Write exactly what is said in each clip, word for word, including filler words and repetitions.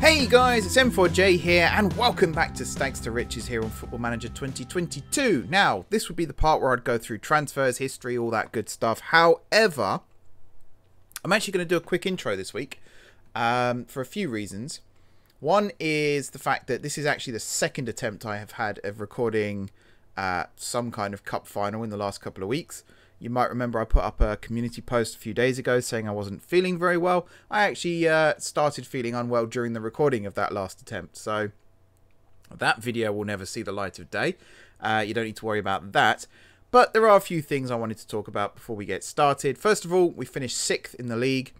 Hey guys, it's M four J here and welcome back to Stags to Riches here on Football Manager twenty twenty-two. Now, this would be the part where I'd go through transfers, history, all that good stuff. However, I'm actually going to do a quick intro this week um, for a few reasons. One is the fact that this is actually the second attempt I have had of recording uh, some kind of cup final in the last couple of weeks. You might remember I put up a community post a few days ago saying I wasn't feeling very well. I actually uh, started feeling unwell during the recording of that last attempt. So that video will never see the light of day. Uh, you don't need to worry about that. But there are a few things I wanted to talk about before we get started. First of all, we finished sixth in the league.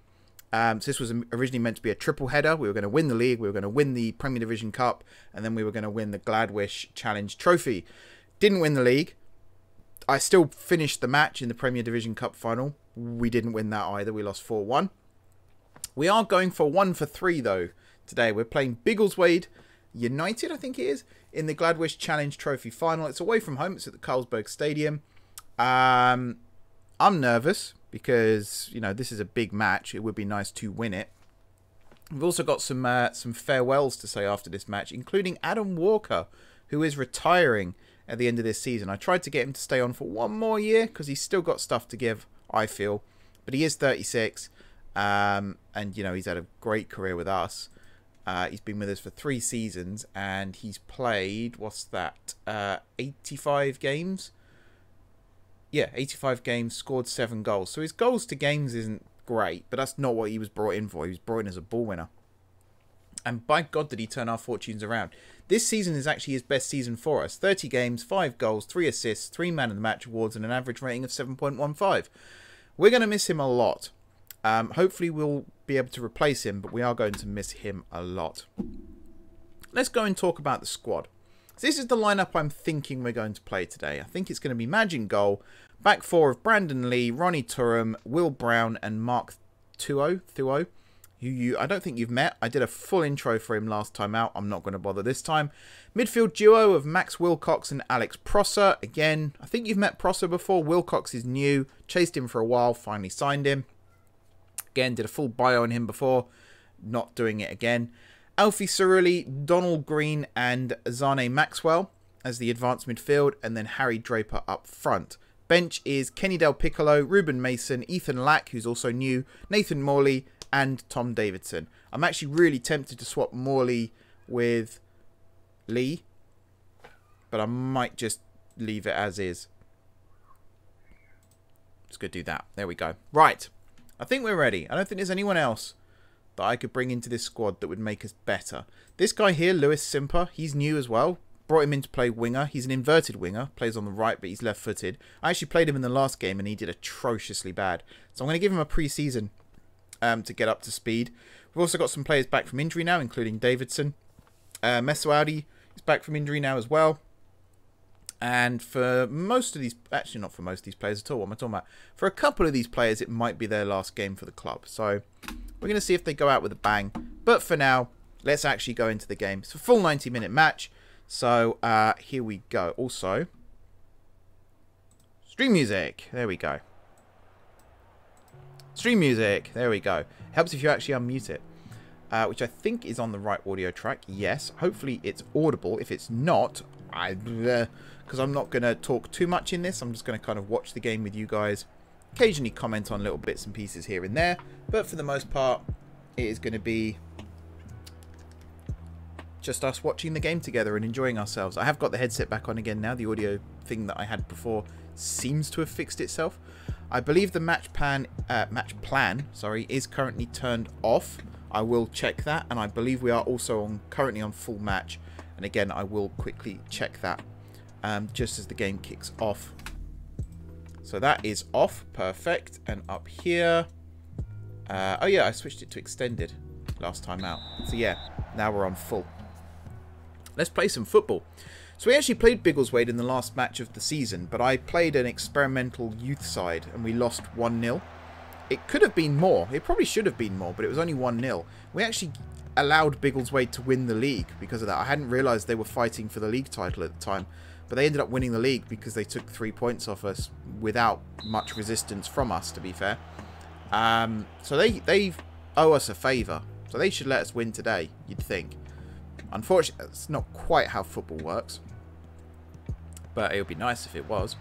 Um, so this was originally meant to be a triple header. We were going to win the league. We were going to win the Premier Division Cup. And then we were going to win the Gladwish Challenge Trophy. Didn't win the league. I still finished the match in the Premier Division Cup final. We didn't win that either. We lost four one. We are going for one for three, though, today. We're playing Biggleswade United, I think it is, in the Gladwish Challenge Trophy final. It's away from home. It's at the Carlsberg Stadium. Um, I'm nervous because, you know, this is a big match. It would be nice to win it. We've also got some, uh, some farewells to say after this match, including Adam Walker, who is retiring at the end of this season. I tried to get him to stay on for one more year because he's still got stuff to give, I feel. But he is thirty-six. Um, and, you know, he's had a great career with us. Uh, he's been with us for three seasons. And he's played, what's that, uh, eighty-five games? Yeah, eighty-five games, scored seven goals. So his goals to games isn't great. But that's not what he was brought in for. He was brought in as a ball winner. And by God did he turn our fortunes around. This season is actually his best season for us. thirty games, five goals, three assists, three man of the match awards and an average rating of seven point one five. We're going to miss him a lot. Um, hopefully we'll be able to replace him, but we are going to miss him a lot. Let's go and talk about the squad. So this is the lineup I'm thinking we're going to play today. I think it's going to be Madge in goal, back four of Brandon Lee, Ronnie Turum, Will Brown and Mark Thuo, Thuo. Who you, I don't think you've met. I did a full intro for him last time out. I'm not going to bother this time. Midfield duo of Max Wilcox and Alex Prosser. Again, I think you've met Prosser before. Wilcox is new. Chased him for a while. Finally signed him. Again, did a full bio on him before. Not doing it again. Alfie Cerulli, Donald Green and Zane Maxwell as the advanced midfield. And then Harry Draper up front. Bench is Kenny Del Piccolo, Ruben Mason, Ethan Lack, who's also new, Nathan Morley, and Tom Davidson. I'm actually really tempted to swap Morley with Lee, but I might just leave it as is. Just going to do that. There we go. Right. I think we're ready. I don't think there's anyone else that I could bring into this squad that would make us better. This guy here, Lewis Simper, he's new as well. Brought him in to play winger. He's an inverted winger. Plays on the right, but he's left-footed. I actually played him in the last game, and he did atrociously bad. So I'm going to give him a pre-season Um, to get up to speed. We've also got some players back from injury now, including Davidson. Uh, Meso Audi is back from injury now as well. And for most of these, actually not for most of these players at all, what am I talking about? For a couple of these players, it might be their last game for the club. So we're going to see if they go out with a bang. But for now, let's actually go into the game. It's a full ninety minute match. So uh, here we go. Also, stream music. There we go. Stream music. There we go. Helps if you actually unmute it. Uh, which I think is on the right audio track. Yes. Hopefully it's audible. If it's not, I... Because I'm not going to talk too much in this. I'm just going to kind of watch the game with you guys. Occasionally comment on little bits and pieces here and there. But for the most part, it is going to be just us watching the game together and enjoying ourselves. I have got the headset back on again now. The audio thing that I had before seems to have fixed itself. I believe the match plan, uh, match plan, sorry, is currently turned off. I will check that, and I believe we are also on currently on full match. And again, I will quickly check that um, just as the game kicks off. So that is off, perfect. And up here, uh, oh yeah, I switched it to extended last time out. So yeah, now we're on full. Let's play some football. So we actually played Biggleswade in the last match of the season, but I played an experimental youth side and we lost one nil. It could have been more. It probably should have been more, but it was only one nil. We actually allowed Biggleswade to win the league because of that. I hadn't realised they were fighting for the league title at the time, but they ended up winning the league because they took three points off us without much resistance from us, to be fair. Um, so they, they owe us a favour So they should let us win today, you'd think. Unfortunately, that's not quite how football works. But it would be nice if it was.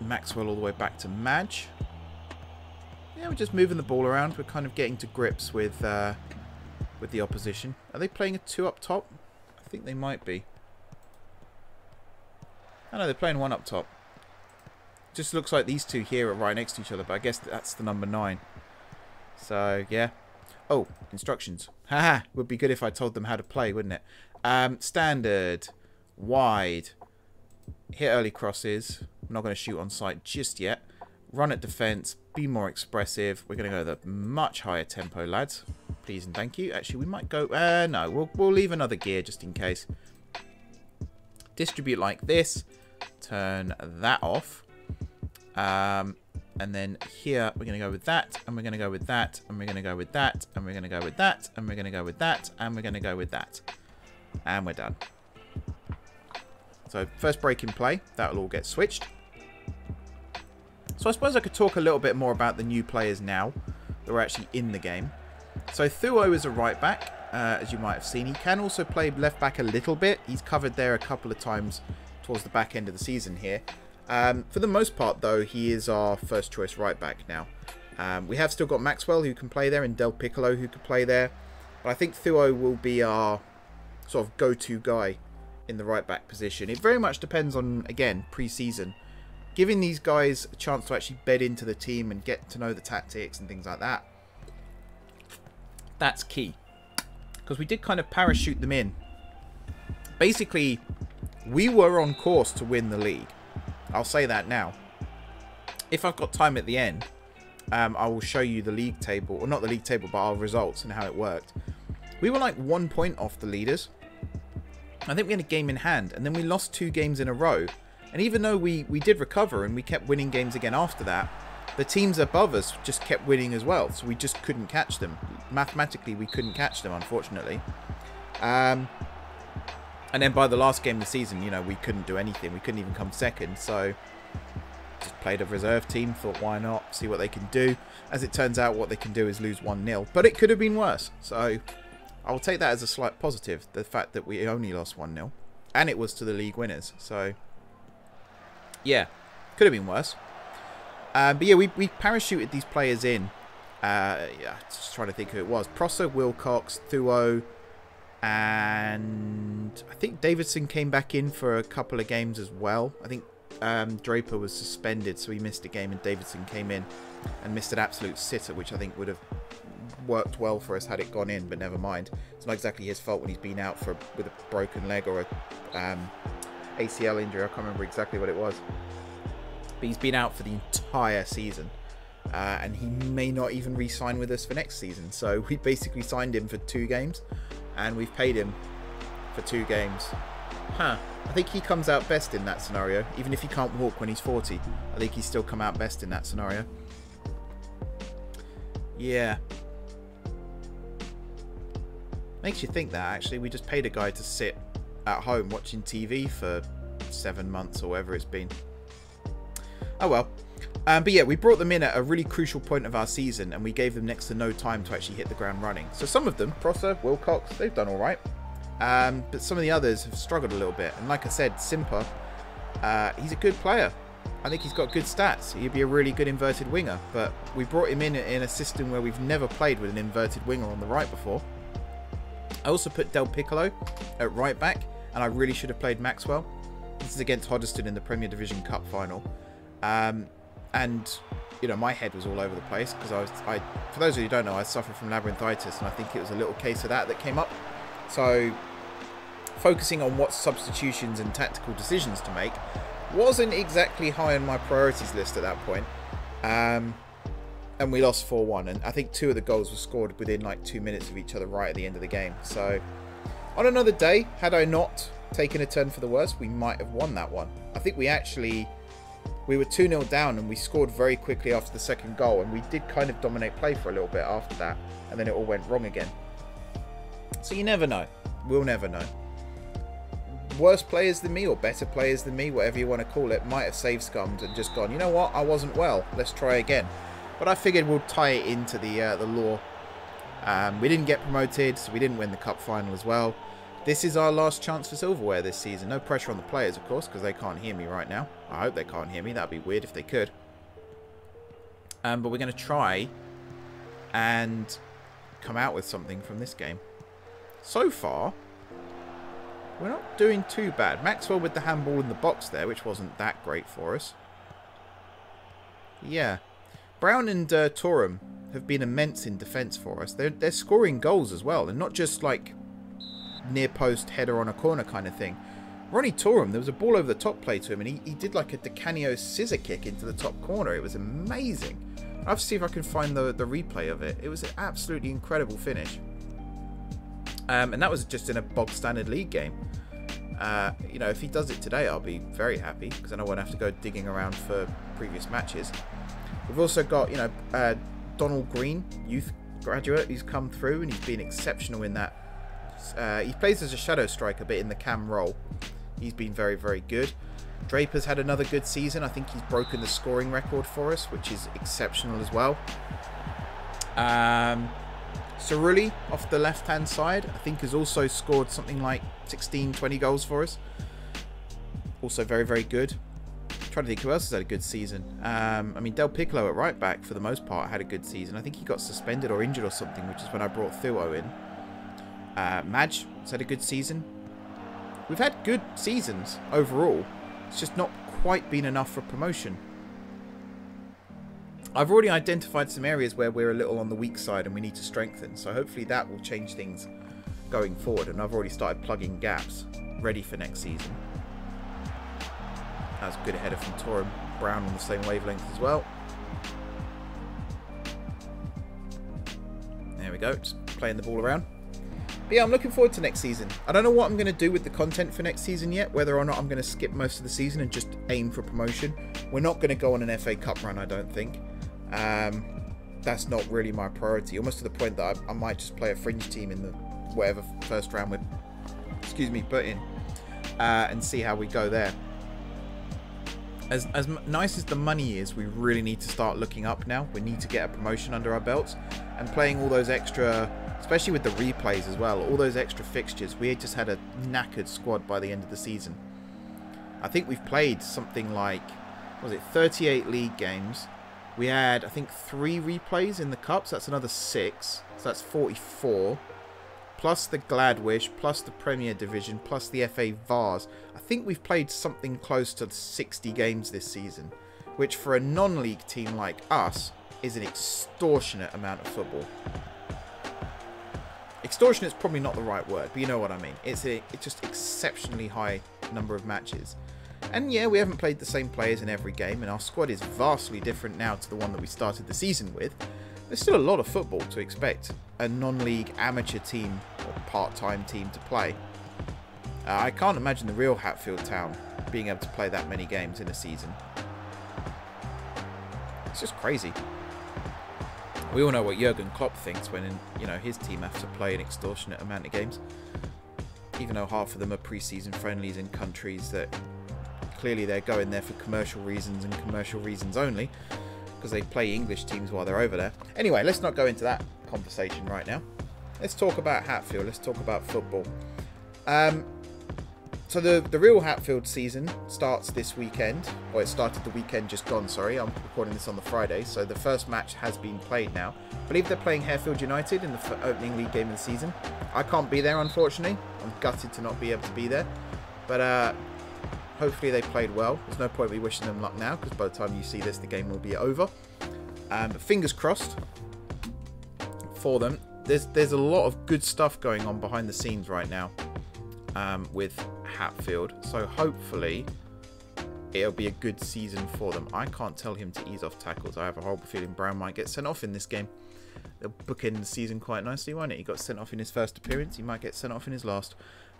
Maxwell all the way back to Madge. Yeah, we're just moving the ball around. We're kind of getting to grips with uh, with the opposition. Are they playing a two up top? I think they might be. I know they're playing one up top. Just looks like these two here are right next to each other, but I guess that's the number nine. So, yeah. Oh, instructions. Haha, would be good if I told them how to play, wouldn't it? Um, standard. Wide. Hit early crosses. I'm not going to shoot on sight just yet. Run at defence. Be more expressive. We're going to go to the much higher tempo, lads. Please and thank you. Actually, we might go... Uh, no, we'll, we'll leave another gear just in case. Distribute like this. Turn that off. Um, and then here, we're going to go with that. And we're going to go with that. And we're going to go with that. And we're going to go with that. And we're going to go with that. And we're going to go with that. And we're done. So, first break in play. That'll all get switched. So, I suppose I could talk a little bit more about the new players now that are actually in the game. So, Thuo is a right back, uh, as you might have seen. He can also play left back a little bit. He's covered there a couple of times towards the back end of the season here. Um, for the most part, though, he is our first choice right back now. Um, we have still got Maxwell, who can play there, and Del Piccolo, who could play there. But I think Thuo will be our sort of go-to guy in the right back position. It very much depends on, again, pre-season, giving these guys a chance to actually bed into the team and get to know the tactics and things like that. That's key, because we did kind of parachute them in. Basically, we were on course to win the league. I'll say that now. If I've got time at the end, um, I will show you the league table, or not the league table, but our results and how it worked. We were like one point off the leaders. I think we had a game in hand, and then we lost two games in a row. And even though we, we did recover and we kept winning games again after that, the teams above us just kept winning as well. So we just couldn't catch them. Mathematically, we couldn't catch them, unfortunately. Um, and then by the last game of the season, you know, we couldn't do anything. We couldn't even come second. So just played a reserve team, thought, why not? See what they can do. As it turns out, what they can do is lose one nil. But it could have been worse. So... I'll take that as a slight positive, the fact that we only lost one nil. And it was to the league winners. So, yeah, could have been worse. Uh, but, yeah, we, we parachuted these players in. Uh, yeah, just trying to think who it was. Prosser, Wilcox, Thuo, and I think Davidson came back in for a couple of games as well. I think um, Draper was suspended, so he missed a game, and Davidson came in and missed an absolute sitter, which I think would have... worked well for us had it gone in, but never mind. It's not exactly his fault when he's been out for with a broken leg or a um, A C L injury. I can't remember exactly what it was, but he's been out for the entire season, uh, and he may not even re-sign with us for next season. So we basically signed him for two games, and we've paid him for two games. Huh. I think he comes out best in that scenario. Even if he can't walk when he's forty, I think he's still come out best in that scenario. Yeah. Makes you think that, actually. We just paid a guy to sit at home watching T V for seven months or whatever it's been. Oh, well. Um, but, yeah, we brought them in at a really crucial point of our season, and we gave them next to no time to actually hit the ground running. So some of them, Prosser, Wilcox, they've done all right. Um, but some of the others have struggled a little bit. And like I said, Simper, uh, he's a good player. I think he's got good stats. He'd be a really good inverted winger. But we brought him in in a system where we've never played with an inverted winger on the right before. I also put Del Piccolo at right back, and I really should have played Maxwell. This is against Hoddesdon in the Premier Division Cup final. Um, and, you know, my head was all over the place because I was, I, for those of you who don't know, I suffer from labyrinthitis, and I think it was a little case of that that came up. So, focusing on what substitutions and tactical decisions to make wasn't exactly high on my priorities list at that point. Um... And we lost four one, and I think two of the goals were scored within like two minutes of each other right at the end of the game. So, on another day, had I not taken a turn for the worse, we might have won that one. I think we actually, we were two nil down, and we scored very quickly after the second goal, and we did kind of dominate play for a little bit after that, and then it all went wrong again. So you never know. We'll never know. Worse players than me, or better players than me, whatever you want to call it, might have save scummed and just gone, you know what, I wasn't well, let's try again. But I figured we'll tie it into the uh, the lore. Um, we didn't get promoted, so we didn't win the cup final as well. This is our last chance for silverware this season. No pressure on the players, of course, because they can't hear me right now. I hope they can't hear me. That'd be weird if they could. Um, but we're going to try and come out with something from this game. So far, we're not doing too bad. Maxwell with the handball in the box there, which wasn't that great for us. Yeah. Brown and uh, Turum have been immense in defence for us. They're, they're scoring goals as well. They're not just like near post header on a corner kind of thing. Ronnie Turum, there was a ball over the top play to him, and he, he did like a Di Canio scissor kick into the top corner. It was amazing. I'll have to see if I can find the, the replay of it. It was an absolutely incredible finish. Um, and that was just in a bog standard league game. Uh, you know, if he does it today, I'll be very happy, because I know I won't have to go digging around for previous matches. We've also got, you know, uh, Donald Green, youth graduate, who's come through, and he's been exceptional in that. Uh, he plays as a shadow striker, but in the cam role. He's been very, very good. Draper's had another good season. I think he's broken the scoring record for us, which is exceptional as well. Um, Cerulli, off the left-hand side, I think has also scored something like sixteen, twenty goals for us. Also very, very good. I'm trying to think who else has had a good season. Um, I mean, Del Piccolo at right back, for the most part, had a good season. I think he got suspended or injured or something, which is when I brought Thuo in. Uh, Madge has had a good season. We've had good seasons overall. It's just not quite been enough for promotion. I've already identified some areas where we're a little on the weak side and we need to strengthen. So hopefully that will change things going forward. And I've already started plugging gaps, ready for next season. That was a good header from Turum. Brown on the same wavelength as well. There we go. Just playing the ball around. But yeah, I'm looking forward to next season. I don't know what I'm going to do with the content for next season yet, whether or not I'm going to skip most of the season and just aim for promotion. We're not going to go on an F A Cup run, I don't think. Um, that's not really my priority, almost to the point that I, I might just play a fringe team in the whatever first round we're, excuse me, put in, uh, and see how we go there. As, as nice as the money is, we really need to start looking up now. We need to get a promotion under our belts, and playing all those extra... Especially with the replays as well, all those extra fixtures. We had just had a knackered squad by the end of the season. I think we've played something like, what was it, thirty-eight league games. We had, I think, three replays in the Cups. That's another six. So that's forty-four. Plus the Gladwish, plus the Premier Division, plus the F A Vars. I think we've played something close to sixty games this season, which for a non-league team like us is an extortionate amount of football. Extortion is probably not the right word, but you know what I mean. It's a, it's just exceptionally high number of matches. And yeah, we haven't played the same players in every game, and our squad is vastly different now to the one that we started the season with. There's still a lot of football to expect a non-league amateur team or part-time team to play. Uh, I can't imagine the real Hatfield Town being able to play that many games in a season. It's just crazy. We all know what Jurgen Klopp thinks when, you know, his team have to play an extortionate amount of games. Even though half of them are pre-season friendlies in countries that clearly they're going there for commercial reasons and commercial reasons only, because they play English teams while they're over there. Anyway, let's not go into that conversation right now. Let's talk about Hatfield. Let's talk about football. Um, so the, the real Hatfield season starts this weekend. Or it started the weekend just gone, sorry. I'm recording this on the Friday, so the first match has been played now. I believe they're playing Harefield United in the opening league game of the season. I can't be there, unfortunately. I'm gutted to not be able to be there. But uh, hopefully they played well. There's no point me wishing them luck now, because by the time you see this, the game will be over. Um, but fingers crossed for them. There's, there's a lot of good stuff going on behind the scenes right now. Um, with Hatfield, so hopefully it'll be a good season for them. I can't tell him to ease off tackles. I have a horrible feeling Brown might get sent off in this game. They'll bookend the season quite nicely, won't it? He got sent off in his first appearance. He might get sent off in his last.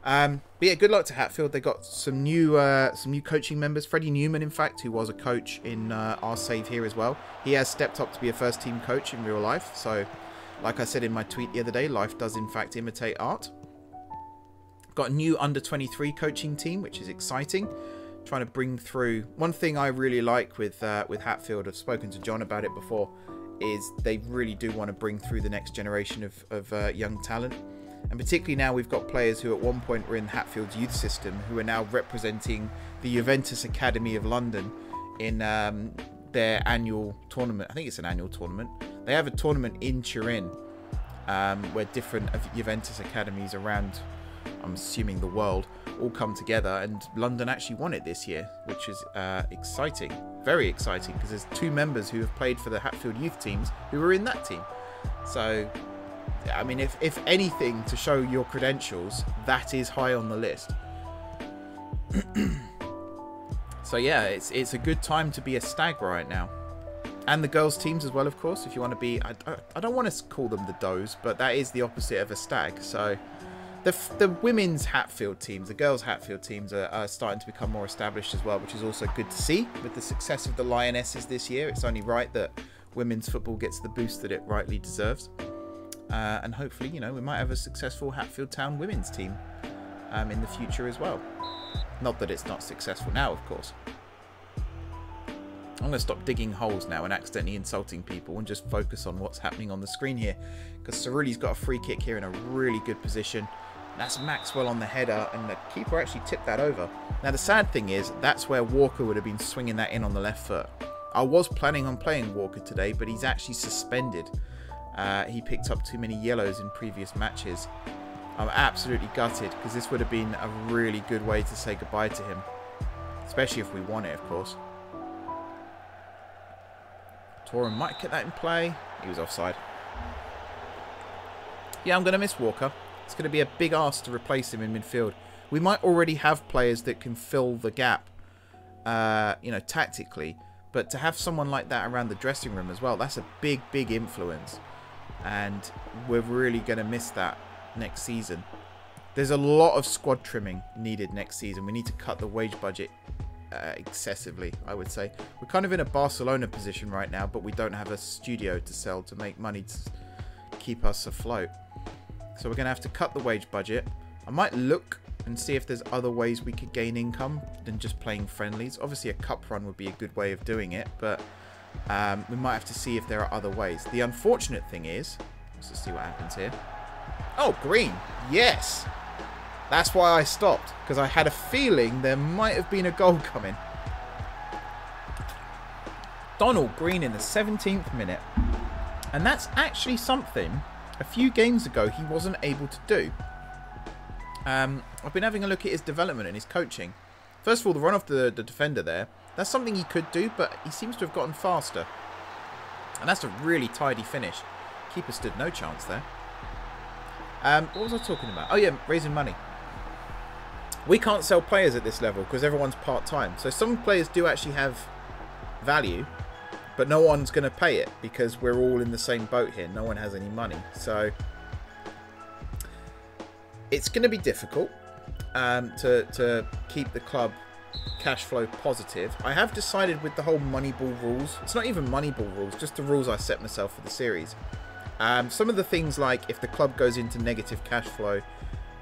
Um, but yeah, good luck to Hatfield. They got some new, uh, some new coaching members. Freddie Newman, in fact, who was a coach in uh, our save here as well. He has stepped up to be a first-team coach in real life. So, like I said in my tweet the other day, life does in fact imitate art. Got a new under twenty-three coaching team, which is exciting. Trying to bring through... One thing I really like with uh, with Hatfield, I've spoken to John about it before, is they really do want to bring through the next generation of, of uh, young talent. And particularly now we've got players who at one point were in Hatfield's youth system who are now representing the Juventus Academy of London in um, their annual tournament. I think it's an annual tournament. They have a tournament in Turin um, where different Juventus academies around, I'm assuming, the world all come together, and London actually won it this year, which is uh, exciting, very exciting, because there's two members who have played for the Hatfield youth teams who were in that team. So, I mean, if, if anything to show your credentials, that is high on the list. So yeah, it's, it's a good time to be a Stag right now. And the girls teams as well, of course, if you want to be, I, I don't want to call them the Does, but that is the opposite of a Stag. So the, the women's Hatfield teams, the girls Hatfield teams are, are starting to become more established as well, which is also good to see. With the success of the Lionesses this year, it's only right that women's football gets the boost that it rightly deserves. Uh, and hopefully, you know, we might have a successful Hatfield Town women's team um, in the future as well. Not that it's not successful now, of course. I'm going to stop digging holes now and accidentally insulting people and just focus on what's happening on the screen here. Because Cerulli's got a free kick here in a really good position. That's Maxwell on the header, and the keeper actually tipped that over. Now, the sad thing is, that's where Walker would have been swinging that in on the left foot. I was planning on playing Walker today, but he's actually suspended. Uh, he picked up too many yellows in previous matches. I'm absolutely gutted, because this would have been a really good way to say goodbye to him. Especially if we won it, of course. Turum might get that in play. He was offside. Yeah, I'm going to miss Walker. It's going to be a big ass to replace him in midfield. We might already have players that can fill the gap, uh, you know, tactically. But to have someone like that around the dressing room as well, that's a big, big influence. And we're really going to miss that next season. There's a lot of squad trimming needed next season. We need to cut the wage budget uh, excessively, I would say. We're kind of in a Barcelona position right now, but we don't have a studio to sell to make money to keep us afloat. So we're going to have to cut the wage budget. I might look and see if there's other ways we could gain income than just playing friendlies. Obviously, a cup run would be a good way of doing it, but um, we might have to see if there are other ways. The unfortunate thing is, let's just see what happens here. Oh, Green. Yes. That's why I stopped, because I had a feeling there might have been a goal coming. Donald Green in the seventeenth minute. And that's actually something a few games ago he wasn't able to do. Um, I've been having a look at his development and his coaching. First of all, the run off the, the defender there. That's something he could do, but he seems to have gotten faster. And that's a really tidy finish. Keeper stood no chance there. Um, what was I talking about? Oh, yeah, raising money. We can't sell players at this level because everyone's part-time. So some players do actually have value, but no one's going to pay it because we're all in the same boat here. No one has any money. So it's going to be difficult um, to, to keep the club cash flow positive. I have decided with the whole Moneyball rules, it's not even Moneyball rules, just the rules I set myself for the series. Um, some of the things like if the club goes into negative cash flow,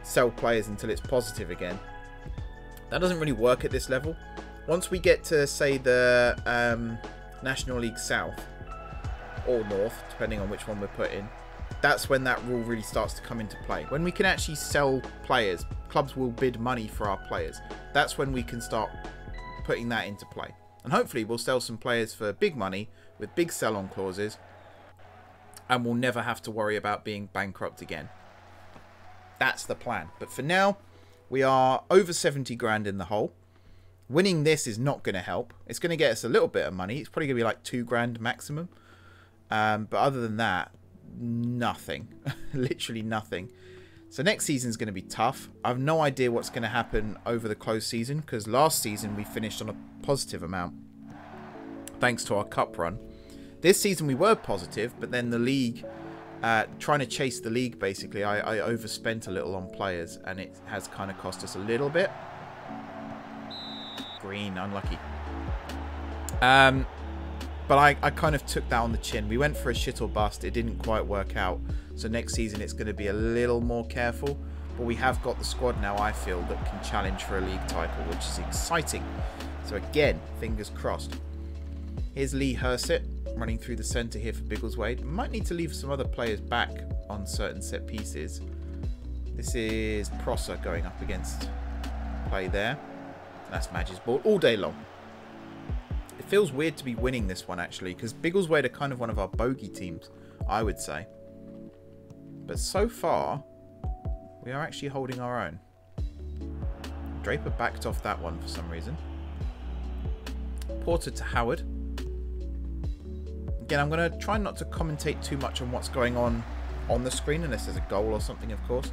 sell players until it's positive again. That doesn't really work at this level. Once we get to, say, the um, National League South or North, depending on which one we're put in, that's when that rule really starts to come into play. When we can actually sell players, clubs will bid money for our players. That's when we can start putting that into play. And hopefully we'll sell some players for big money with big sell-on clauses. And we'll never have to worry about being bankrupt again. That's the plan. But for now, we are over seventy grand in the hole. Winning this is not going to help. It's going to get us a little bit of money. It's probably going to be like two grand maximum. Um, but other than that, nothing. Literally nothing. So next season is going to be tough. I have no idea what's going to happen over the close season. Because last season we finished on a positive amount. Thanks to our cup run. This season we were positive, but then the league, uh, trying to chase the league basically, I, I overspent a little on players and it has kind of cost us a little bit. Green, unlucky. Um, but I, I kind of took that on the chin. We went for a shit or bust. It didn't quite work out. So next season it's going to be a little more careful. But we have got the squad now, I feel, that can challenge for a league title, which is exciting. So again, fingers crossed. Here's Lee Hursett. running through the centre here for Biggleswade. Might need to leave some other players back on certain set pieces. This is Prosser going up against play there. That's Madge's ball all day long. It feels weird to be winning this one, actually, because Biggleswade are kind of one of our bogey teams, I would say. But so far, we are actually holding our own. Draper backed off that one for some reason. Porter to Howard. Again, I'm going to try not to commentate too much on what's going on on the screen, unless there's a goal or something, of course.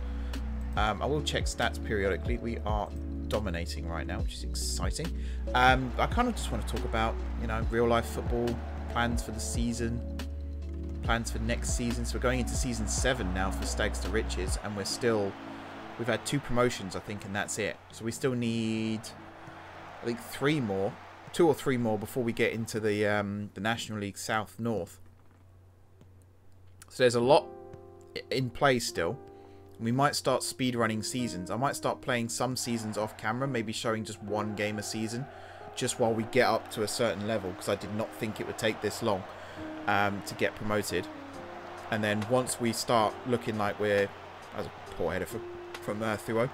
Um, I will check stats periodically. We are dominating right now, which is exciting. Um, I kind of just want to talk about, you know, real-life football, plans for the season, plans for next season. So we're going into season seven now for Stags to Riches, and we're still... We've had two promotions, I think, and that's it. So we still need, I think, three more. Two or three more before we get into the um, the National League South North. So there's a lot in play still. We might start speedrunning seasons. I might start playing some seasons off camera, maybe showing just one game a season, just while we get up to a certain level, because I did not think it would take this long um, to get promoted. And then once we start looking like we're... That was a poor header for, from uh, Thuo.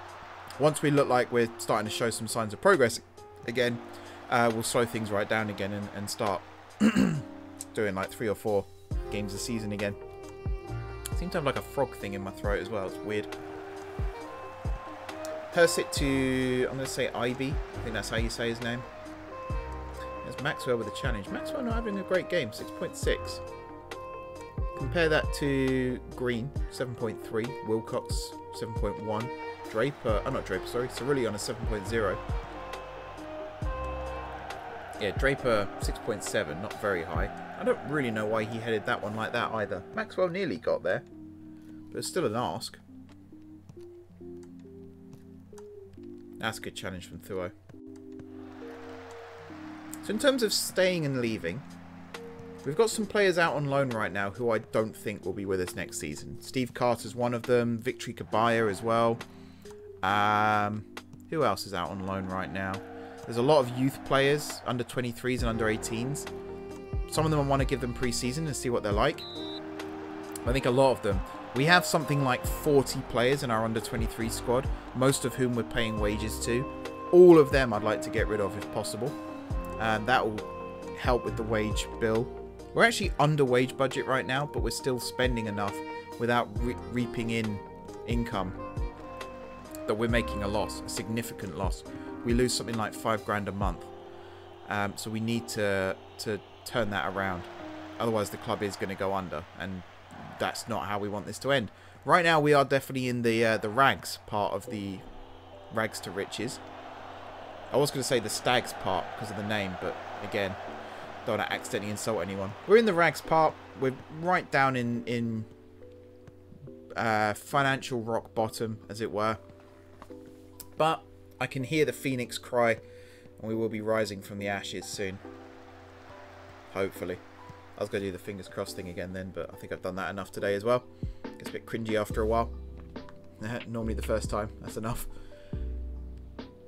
Once we look like we're starting to show some signs of progress again... Uh, we'll slow things right down again and, and start doing like three or four games a season again. I seem to have like a frog thing in my throat as well. It's weird. Persit to, I'm going to say Ivy. I think that's how you say his name. There's Maxwell with a challenge. Maxwell not having a great game. six point six. Compare that to Green. seven point three. Wilcox. seven point one. Draper. Oh, not Draper, sorry. Cerulli on a seven point zero. Yeah, Draper, six point seven, not very high. I don't really know why he headed that one like that either. Maxwell nearly got there, but it's still an ask. That's a good challenge from Thuo. So in terms of staying and leaving, we've got some players out on loan right now who I don't think will be with us next season. Steve Carter's one of them, Victory Kabaya as well. Um, who else is out on loan right now? There's a lot of youth players, under twenty-threes and under eighteens. Some of them I want to give them pre-season and see what they're like. I think a lot of them. We have something like forty players in our under twenty-three squad, most of whom we're paying wages to. All of them I'd like to get rid of if possible. And that will help with the wage bill. We're actually under wage budget right now, but we're still spending enough without re reaping in income that we're making a loss, a significant loss. We lose something like five grand a month. Um, so we need to to turn that around. Otherwise, the club is going to go under. And that's not how we want this to end. Right now, we are definitely in the uh, the rags part of the rags to riches. I was going to say the stags part because of the name. But again, don't want to accidentally insult anyone. We're in the rags part. We're right down in, in uh, financial rock bottom, as it were. But... I can hear the phoenix cry, and we will be rising from the ashes soon. Hopefully. I was going to do the fingers crossed thing again then, but I think I've done that enough today as well. Gets a bit cringy after a while. Normally the first time, that's enough.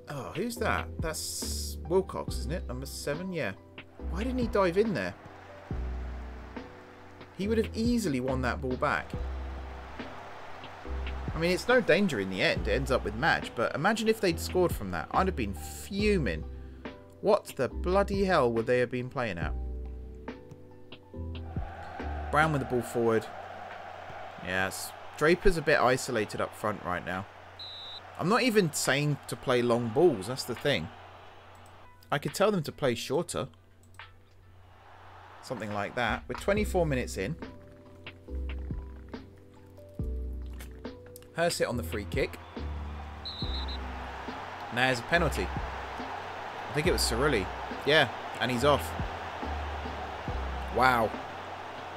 Oh, who's that? That's Wilcox, isn't it? Number seven, yeah. Why didn't he dive in there? He would have easily won that ball back. I mean, it's no danger in the end. It ends up with Madge. But imagine if they'd scored from that. I'd have been fuming. What the bloody hell would they have been playing at? Brown with the ball forward. Yes. Draper's a bit isolated up front right now. I'm not even saying to play long balls. That's the thing. I could tell them to play shorter. Something like that. We're twenty-four minutes in. Hersit on the free kick. And there's a penalty. I think it was Cerulli. Yeah, and he's off. Wow.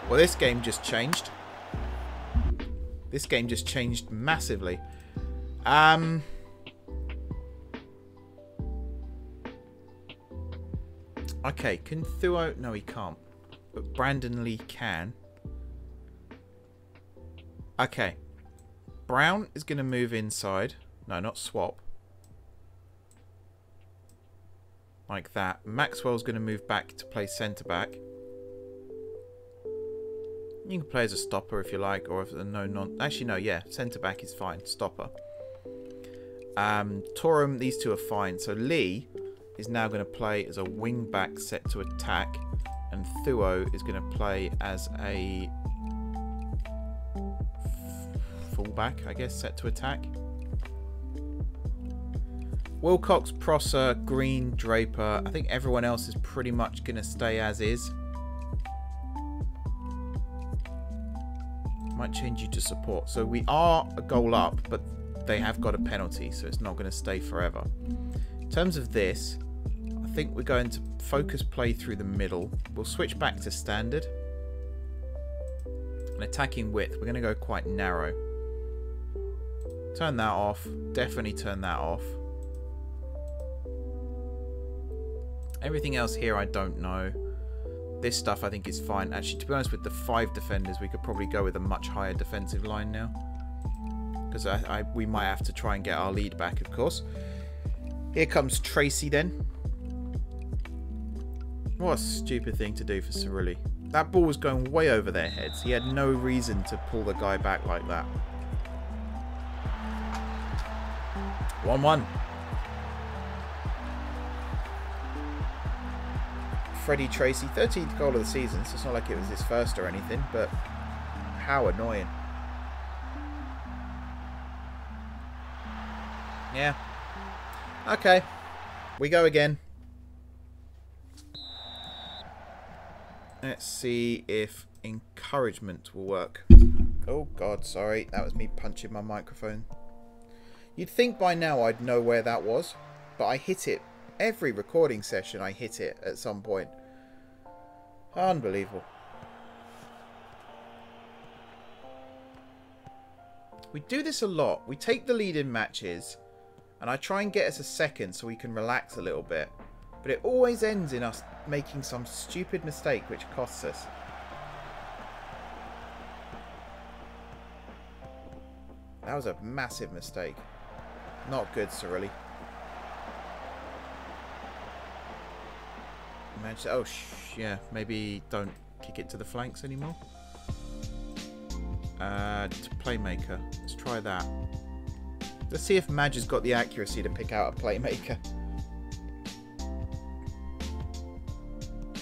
Well, this game just changed. This game just changed massively. Um, okay, can Thuo... No, he can't. But Brandon Lee can. Okay. Brown is going to move inside. No, not swap. Like that. Maxwell's going to move back to play centre-back. You can play as a stopper if you like, or if no non. Actually, no, yeah, centre back is fine. Stopper. Um, Turum, these two are fine. So Lee is now going to play as a wing back set to attack, and Thuo is going to play as a fullback, I guess, set to attack. Wilcox, Prosser, Green, Draper. I think everyone else is pretty much going to stay as is. Might change you to support. So we are a goal up, but they have got a penalty, so it's not going to stay forever. In terms of this, I think we're going to focus play through the middle. We'll switch back to standard. And attacking width, we're going to go quite narrow. Turn that off. Definitely turn that off. Everything else here, I don't know. This stuff I think is fine. Actually, to be honest, with the five defenders, we could probably go with a much higher defensive line now. Because I, I, we might have to try and get our lead back, of course. Here comes Tracy then. What a stupid thing to do for Cerulli. That ball was going way over their heads. He had no reason to pull the guy back like that. one one. Freddie Tracy, thirteenth goal of the season, so it's not like it was his first or anything, but how annoying. Yeah. Okay. We go again. Let's see if encouragement will work. Oh, God, sorry. That was me punching my microphone. You'd think by now I'd know where that was, but I hit it. Every recording session, I hit it at some point. Unbelievable. We do this a lot. We take the lead in matches, and I try and get us a second so we can relax a little bit. But it always ends in us making some stupid mistake which costs us. That was a massive mistake. Not good, Cerulli. Manchester, oh, sh yeah, maybe don't kick it to the flanks anymore. Uh, to playmaker. Let's try that. Let's see if Madge has got the accuracy to pick out a playmaker.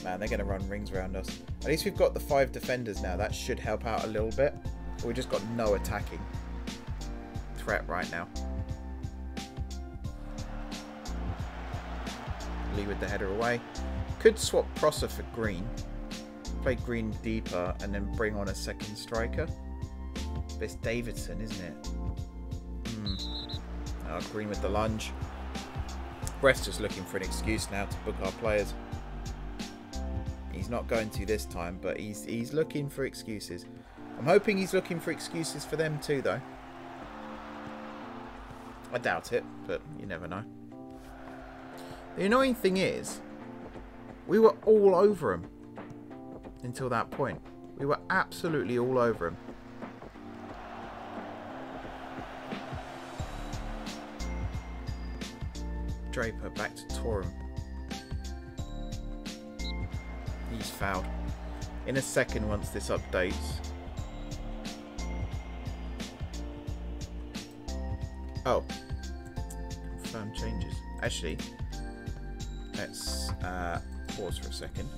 Man, they're going to run rings around us. At least we've got the five defenders now. That should help out a little bit. But we've just got no attacking threat right now. Lee with the header away. Could swap Prosser for Green, play Green deeper, and then bring on a second striker. But it's Davidson, isn't it? Mm. Oh, Green with the lunge. Brett's just looking for an excuse now to book our players. He's not going to this time, but he's he's looking for excuses. I'm hoping he's looking for excuses for them too, though. I doubt it, but you never know. The annoying thing is, we were all over him until that point. We were absolutely all over him. Draper back to Turum. He's fouled. In a second, once this updates. Oh. Confirm changes. Actually, let's... Uh, pause for a second.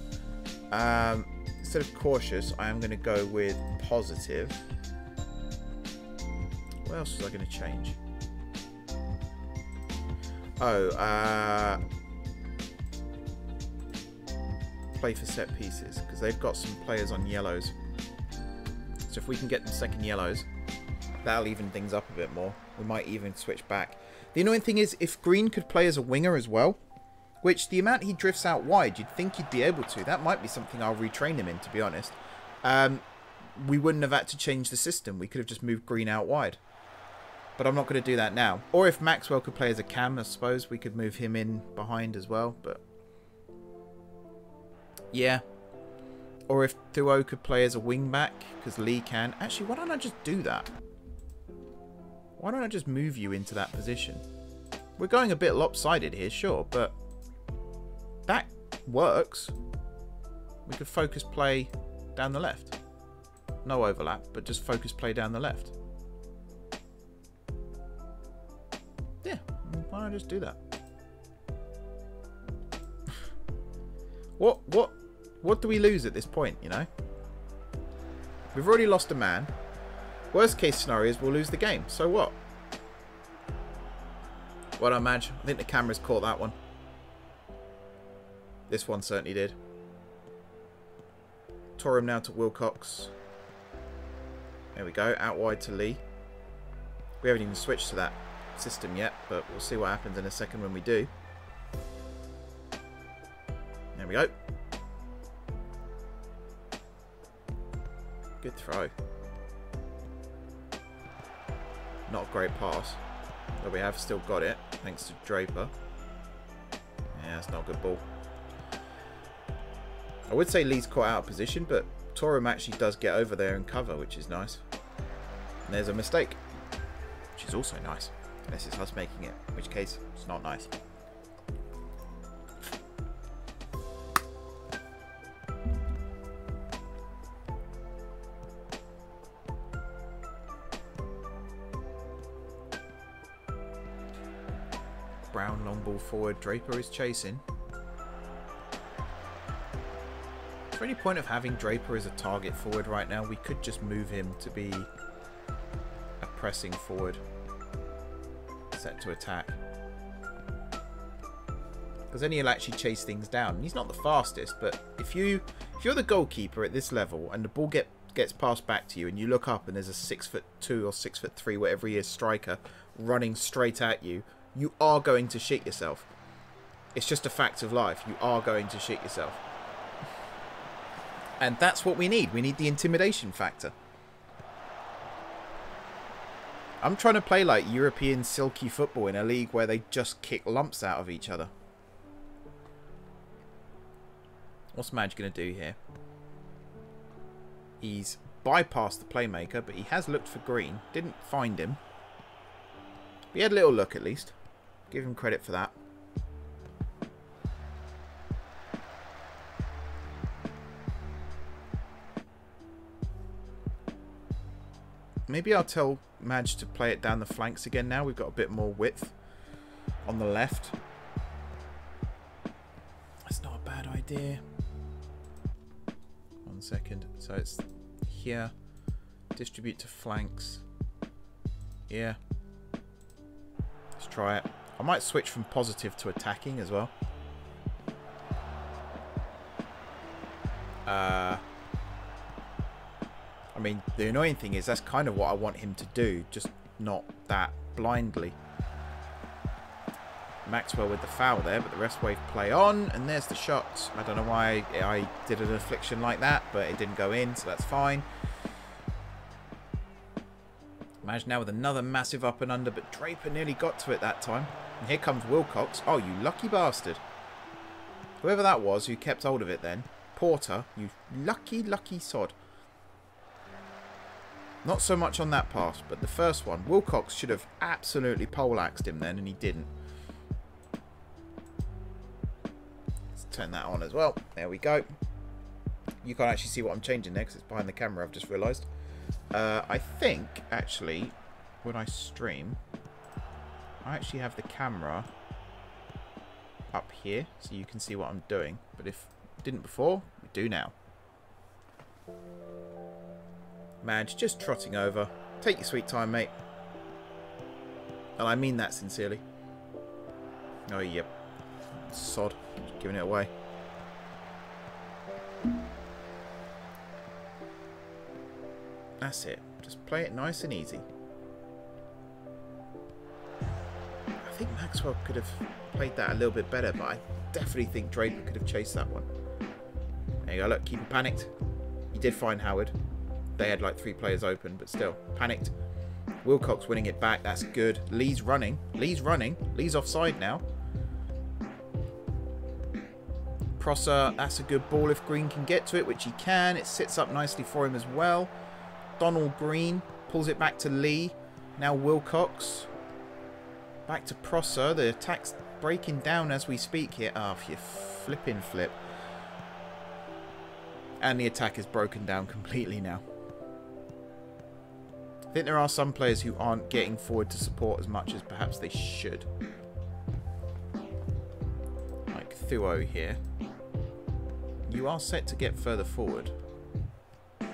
Um, instead of cautious, I am going to go with positive. What else was I going to change? Oh, uh, play for set pieces, because they've got some players on yellows. So if we can get them second yellows, that'll even things up a bit more. We might even switch back. The annoying thing is, if Green could play as a winger as well, which, the amount he drifts out wide, you'd think he'd be able to. That might be something I'll retrain him in, to be honest. Um, we wouldn't have had to change the system. We could have just moved Green out wide. But I'm not going to do that now. Or if Maxwell could play as a cam, I suppose, we could move him in behind as well. But yeah. Or if Thuo could play as a wing-back, because Lee can. Actually, why don't I just do that? Why don't I just move you into that position? We're going a bit lopsided here, sure, but... that works. We could focus play down the left. no overlap, but just focus play down the left. Yeah, why don't I just do that? What, what, what do we lose at this point, you know? We've already lost a man. Worst case scenario is we'll lose the game. So what? Well done, Madge. I think the camera's caught that one. This one certainly did. Turum now to Wilcox. There we go. Out wide to Lee. We haven't even switched to that system yet, but we'll see what happens in a second when we do. There we go. Good throw. Not a great pass. But we have still got it, thanks to Draper. Yeah, that's not a good ball. I would say Lee's caught out of position, but Turum actually does get over there and cover, which is nice. And there's a mistake, which is also nice. Unless it's us making it, in which case it's not nice. Brown long ball forward. Draper is chasing. Is there any point of having Draper as a target forward right now? We could just move him to be a pressing forward set to attack, because then he'll actually chase things down. He's not the fastest, but if you if you're the goalkeeper at this level and the ball get gets passed back to you and you look up and there's a six foot two or six foot three, whatever he is, striker running straight at you, you are going to shit yourself. It's just a fact of life. You are going to shit yourself. And that's what we need. We need the intimidation factor. I'm trying to play like European silky football in a league where they just kick lumps out of each other. What's Madge going to do here? He's bypassed the playmaker, but he has looked for Green. Didn't find him. But he had a little look at least. Give him credit for that. Maybe I'll tell Madge to play it down the flanks again now. We've got a bit more width on the left. That's not a bad idea. One second. So it's here. Distribute to flanks. Yeah. Let's try it. I might switch from positive to attacking as well. Uh... I mean, the annoying thing is that's kind of what I want him to do, just not that blindly. Maxwell with the foul there, but the rest wave play on, and there's the shot. I don't know why I did an affliction like that, but it didn't go in, so that's fine. Madge now with another massive up and under, but Draper nearly got to it that time. And here comes Wilcox. Oh, you lucky bastard. Whoever that was who kept hold of it then. Porter, you lucky, lucky sod. Not so much on that pass, but the first one. Wilcox should have absolutely poleaxed him then, and he didn't. Let's turn that on as well. There we go. You can't actually see what I'm changing there because it's behind the camera, I've just realised. Uh, I think, actually, when I stream, I actually have the camera up here, so you can see what I'm doing. But if you didn't before, we do now. Madge just trotting over. Take your sweet time, mate. And I mean that sincerely. Oh, yep. Sod. Just giving it away. That's it. Just play it nice and easy. I think Maxwell could have played that a little bit better, but I definitely think Draper could have chased that one. There you go. Look, keep him panicked. He did find Howard. They had like three players open, but still panicked. Wilcox winning it back. That's good. Lee's running. Lee's running. Lee's offside now. Prosser. That's a good ball if Green can get to it, which he can. It sits up nicely for him as well. Donald Green pulls it back to Lee. Now Wilcox. Back to Prosser. The attack's breaking down as we speak here. Ah, oh, you flipping flip. And the attack is broken down completely now. I think there are some players who aren't getting forward to support as much as perhaps they should. Like Thuo here. You are set to get further forward. I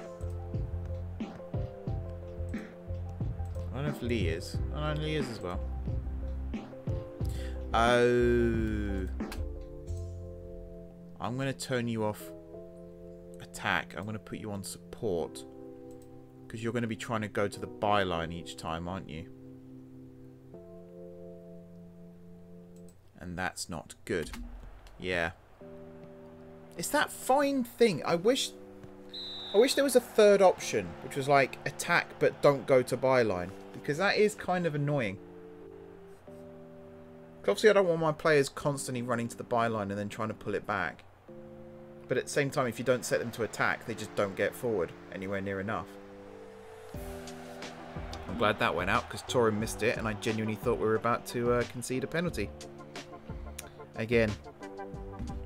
don't know if Lee is. I don't know if Lee is as well. Oh. I'm going to turn you off attack. I'm going to put you on support. Because you're going to be trying to go to the byline each time, aren't you? And that's not good. Yeah. It's that fine thing. I wish... I wish there was a third option, which was like, attack but don't go to byline. Because that is kind of annoying. Because obviously I don't want my players constantly running to the byline and then trying to pull it back. But at the same time, if you don't set them to attack, they just don't get forward anywhere near enough. I'm glad that went out, because Turum missed it, and I genuinely thought we were about to uh, concede a penalty. Again.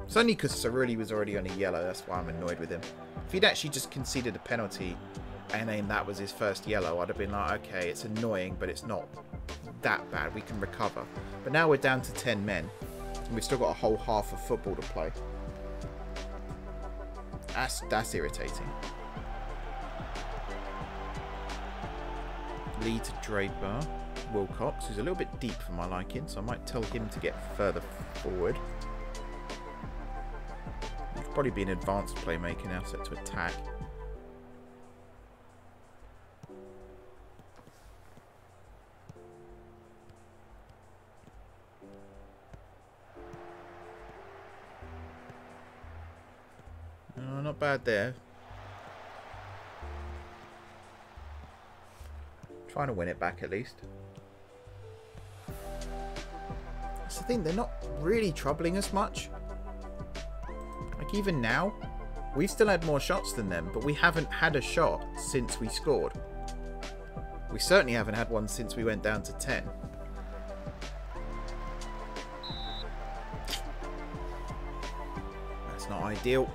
It's only because Cerulli was already on a yellow, that's why I'm annoyed with him. If he'd actually just conceded a penalty and then that was his first yellow, I'd have been like, okay, it's annoying, but it's not that bad. We can recover. But now we're down to ten men, and we've still got a whole half of football to play. That's, that's irritating. Lee to Draper. Wilcox, who's a little bit deep for my liking, so I might tell him to get further forward. Probably be an advanced playmaker now, set to attack. Oh, not bad there. Trying to win it back at least. That's the thing, they're not really troubling us much. Even now, we've still had more shots than them, but we haven't had a shot since we scored. We certainly haven't had one since we went down to ten. That's not ideal.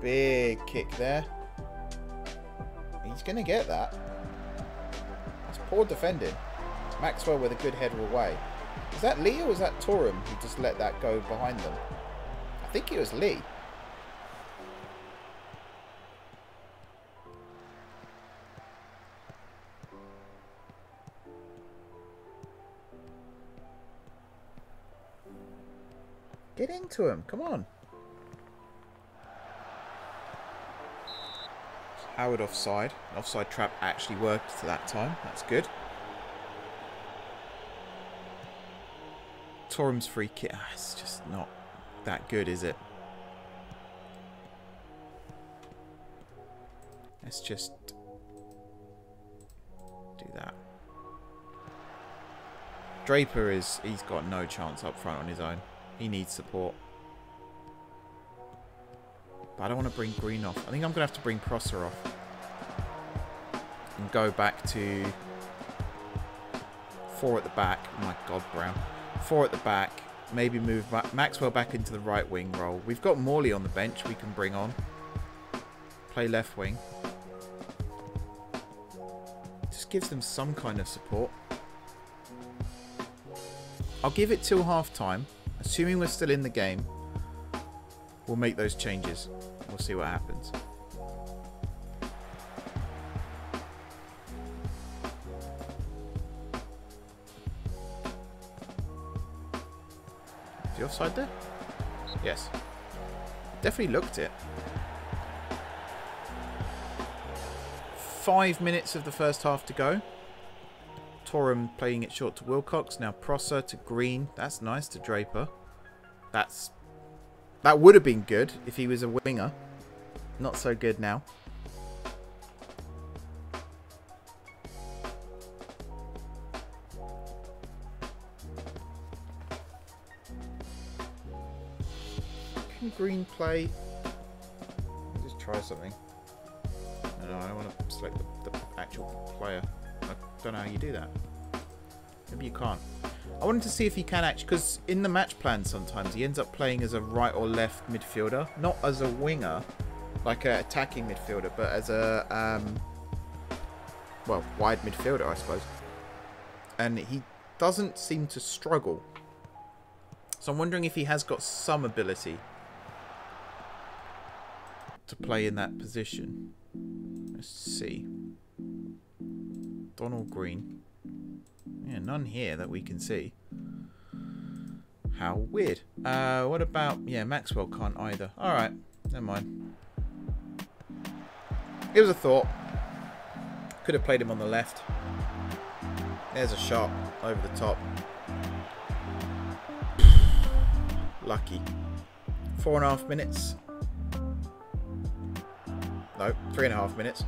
Big kick there. He's going to get that. Poor defending. Maxwell with a good header away. Was that Lee or was that Turum who just let that go behind them? I think it was Lee. Get into him. Come on. Howard offside. Offside trap actually worked for that time. That's good. Torum's free kick. Ah, it's just not that good, is it? Let's just do that. Draper is... He's got no chance up front on his own. He needs support. But I don't want to bring Green off. I think I'm going to have to bring Prosser off. And go back to... Four at the back. Oh my God, Brown. Four at the back. Maybe move Maxwell back into the right wing role. We've got Morley on the bench we can bring on. Play left wing. Just gives them some kind of support. I'll give it till half-time. Assuming we're still in the game. We'll make those changes. We'll see what happens. Is he offside there? Yes. Definitely looked it. Five minutes of the first half to go. Turum playing it short to Wilcox. Now Prosser to Green. That's nice to Draper. That's... That would have been good if he was a winger. Not so good now. Can Green play? Just try something. No, no, I don't want to select the, the actual player. I don't know how you do that. Maybe you can't. I wanted to see if he can actually, because in the match plan sometimes he ends up playing as a right or left midfielder, not as a winger, like an attacking midfielder, but as a, um, well, wide midfielder, I suppose. And he doesn't seem to struggle. So I'm wondering if he has got some ability to play in that position. Let's see. Donald Green. Yeah, none here that we can see. How weird. Uh, what about... Yeah, Maxwell can't either. Alright, never mind. It was a thought. Could have played him on the left. There's a shot over the top. Lucky. Four and a half minutes. No, three and a half minutes.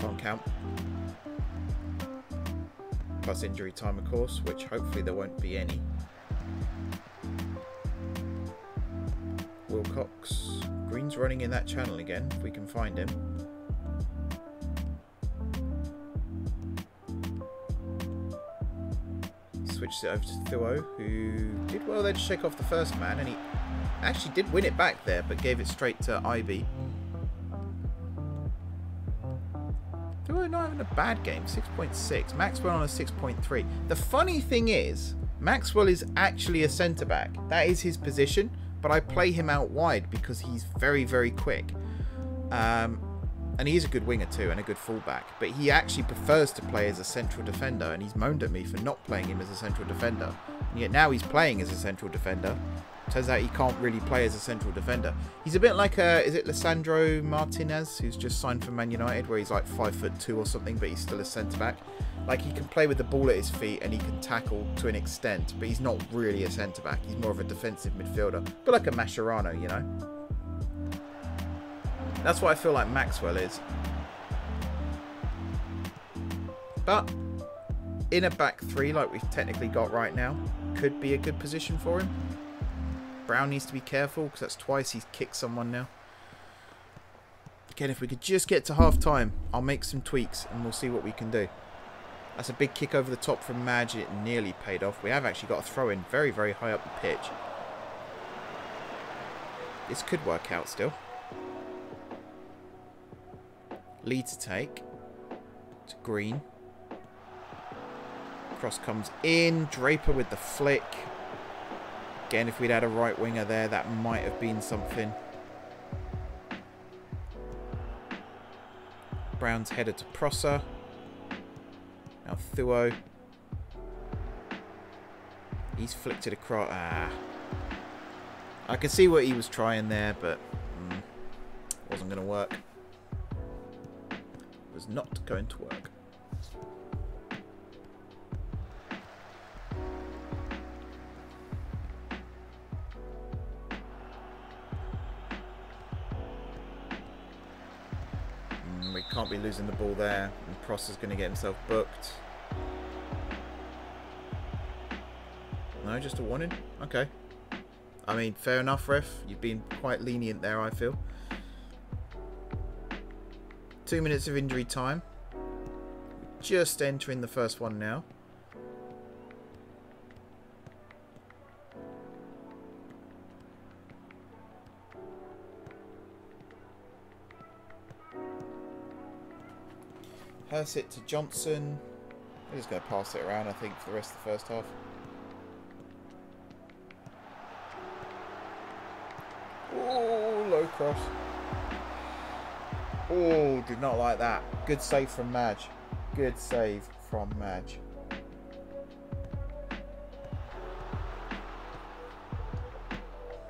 Can't count. Plus injury time, of course, which hopefully there won't be any. Wilcox. Green's running in that channel again, if we can find him. Switches it over to Thuo, who did well there to shake off the first man, and he actually did win it back there, but gave it straight to I B. Not having a bad game. six point six. Maxwell on a six point three. The funny thing is, Maxwell is actually a centre back. That is his position, but I play him out wide because he's very, very quick. Um, and he's a good winger too, and a good fullback. But he actually prefers to play as a central defender, and he's moaned at me for not playing him as a central defender. And yet now he's playing as a central defender. Turns out he can't really play as a central defender. He's a bit like a, is it Lisandro Martinez, who's just signed for Man United, where he's like five foot two or something, but he's still a centre back. Like, he can play with the ball at his feet and he can tackle to an extent, but he's not really a centre back. He's more of a defensive midfielder, but like a Mascherano, you know. That's what I feel like Maxwell is. But in a back three, like we've technically got right now, could be a good position for him. Brown needs to be careful, because that's twice he's kicked someone now. Again, if we could just get to half time, I'll make some tweaks and we'll see what we can do. That's a big kick over the top from Madge. It nearly paid off. We have actually got a throw in very, very high up the pitch. This could work out still. Lead to take. To Green. Cross comes in. Draper with the flick. Again, if we'd had a right winger there, that might have been something. Brown's header to Prosser. Now Thuo. He's flicked it across. Ah. I could see what he was trying there, but mm, wasn't going to work. It was not going to work. Can't be losing the ball there, and Prosser's going to get himself booked. No, just a warning. Okay. I mean, fair enough, ref. You've been quite lenient there, I feel. Two minutes of injury time. Just entering the first one now. Pass it to Johnson. We're just going to pass it around, I think, for the rest of the first half. Oh, low cross. Oh, did not like that. Good save from Madge. Good save from Madge.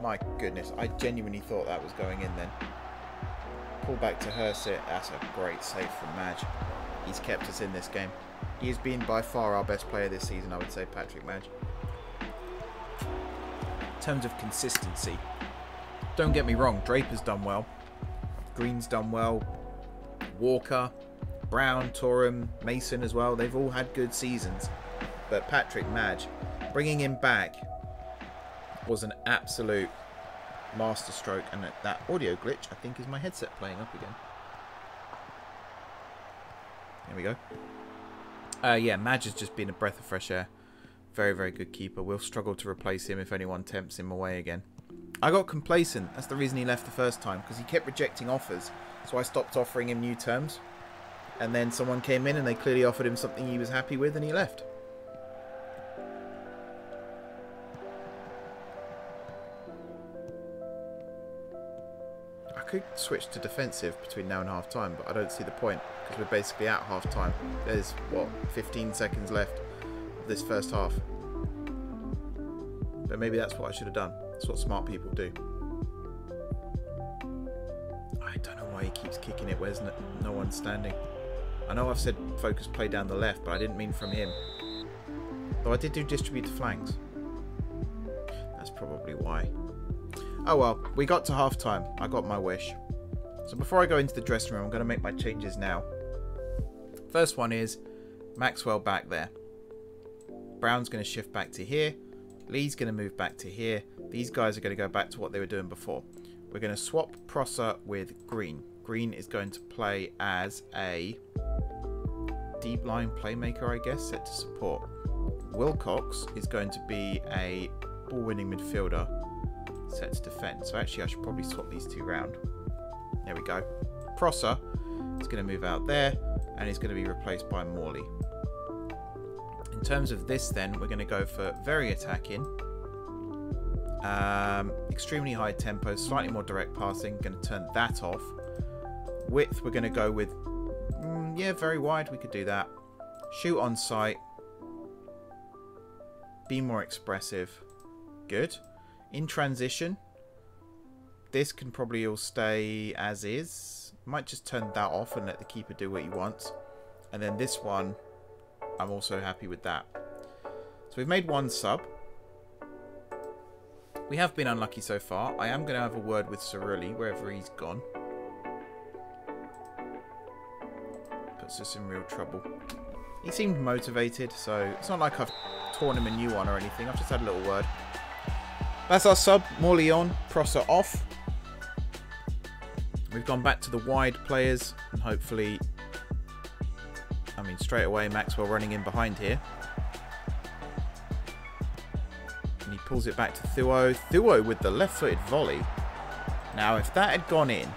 My goodness, I genuinely thought that was going in then. Pull back to Herset. That's a great save from Madge. He's kept us in this game. He has been by far our best player this season, I would say, Patrick Madge. In terms of consistency, don't get me wrong, Draper's done well. Green's done well. Walker, Brown, Turum, Mason as well. They've all had good seasons. But Patrick Madge, bringing him back was an absolute masterstroke. And that audio glitch, I think, is my headset playing up again. There we go. Uh, yeah, Madge has just been a breath of fresh air. Very, very good keeper. We'll struggle to replace him if anyone tempts him away again. I got complacent. That's the reason he left the first time, because he kept rejecting offers. So I stopped offering him new terms. And then someone came in and they clearly offered him something he was happy with and he left. I could switch to defensive between now and half time, but I don't see the point because we're basically at half time. There's, what, fifteen seconds left of this first half. But maybe that's what I should have done. That's what smart people do. I don't know why he keeps kicking it where there's no one standing. I know I've said focus play down the left, but I didn't mean from him. Though I did do distribute to flanks. That's probably why. Oh well, we got to half time. I got my wish. So before I go into the dressing room, I'm going to make my changes now. First one is Maxwell back there. Brown's going to shift back to here. Lee's going to move back to here. These guys are going to go back to what they were doing before. We're going to swap Prosser with Green. Green is going to play as a deep line playmaker, I guess, set to support. Wilcox is going to be a ball winning midfielder, set to defend. So actually I should probably swap these two round. There we go. Prosser is going to move out there and he's going to be replaced by Morley. In terms of this then, we're going to go for very attacking, um, extremely high tempo, slightly more direct passing. Going to turn that off. Width, we're going to go with, mm, yeah, very wide. We could do that. Shoot on sight. Be more expressive. Good. In transition, this can probably all stay as is. Might just turn that off and let the keeper do what he wants. And then this one, I'm also happy with that. So we've made one sub. We have been unlucky so far. I am going to have a word with Cerulli wherever he's gone. Puts us in real trouble. He seemed motivated, so it's not like I've torn him a new one or anything. I've just had a little word. That's our sub. Morley on, Prosser off. We've gone back to the wide players and hopefully... I mean, straight away, Maxwell running in behind here. And he pulls it back to Thuo. Thuo with the left-footed volley. Now, if that had gone in...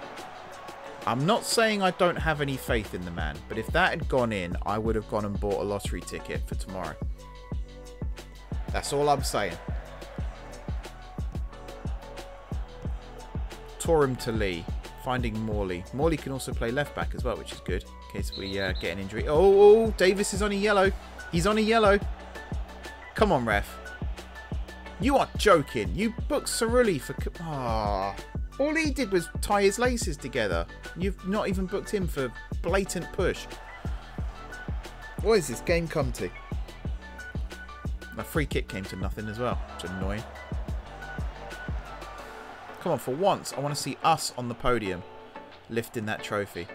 I'm not saying I don't have any faith in the man, but if that had gone in, I would have gone and bought a lottery ticket for tomorrow. That's all I'm saying. Turum to Lee. Finding Morley. Morley can also play left back as well, which is good in case we uh, get an injury. Oh, Davis is on a yellow. He's on a yellow. Come on, ref. You are joking. You booked Cerulli for... Ah, oh, all he did was tie his laces together. You've not even booked him for blatant push. What has this game come to? My free kick came to nothing as well. It's annoying. Come on, for once, I want to see us on the podium lifting that trophy.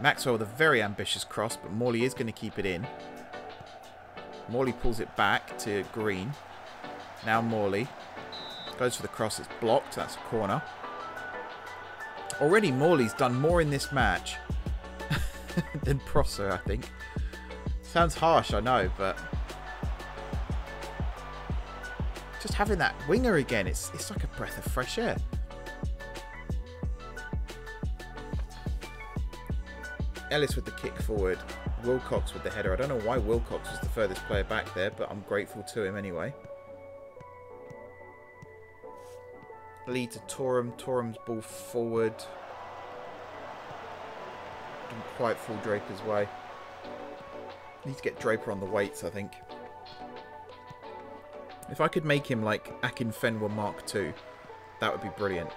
Maxwell with a very ambitious cross, but Morley is going to keep it in. Morley pulls it back to Green. Now Morley goes for the cross. It's blocked. That's a corner. Already Morley's done more in this match than Prosser, I think. Sounds harsh, I know, but... Just having that winger again, it's, it's like a breath of fresh air. Ellis with the kick forward. Wilcox with the header. I don't know why Wilcox was the furthest player back there, but I'm grateful to him anyway. Lee to Turum. Torum's ball forward. Didn't quite fall Draper's way. Need to get Draper on the weights, I think. If I could make him like Akinfenwa Mark two, that would be brilliant.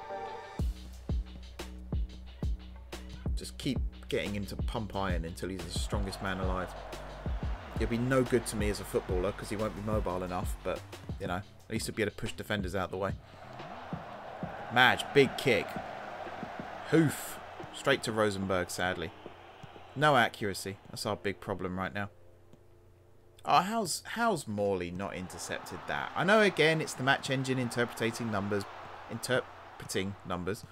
Just keep getting him to pump iron until he's the strongest man alive. He'll be no good to me as a footballer because he won't be mobile enough, but, you know, at least he'll be able to push defenders out of the way. Madge, big kick. Hoof. Straight to Rosenberg, sadly. No accuracy. That's our big problem right now. Oh, how's, how's Morley not intercepted that? I know, again, it's the match engine interpreting numbers. Interpreting numbers.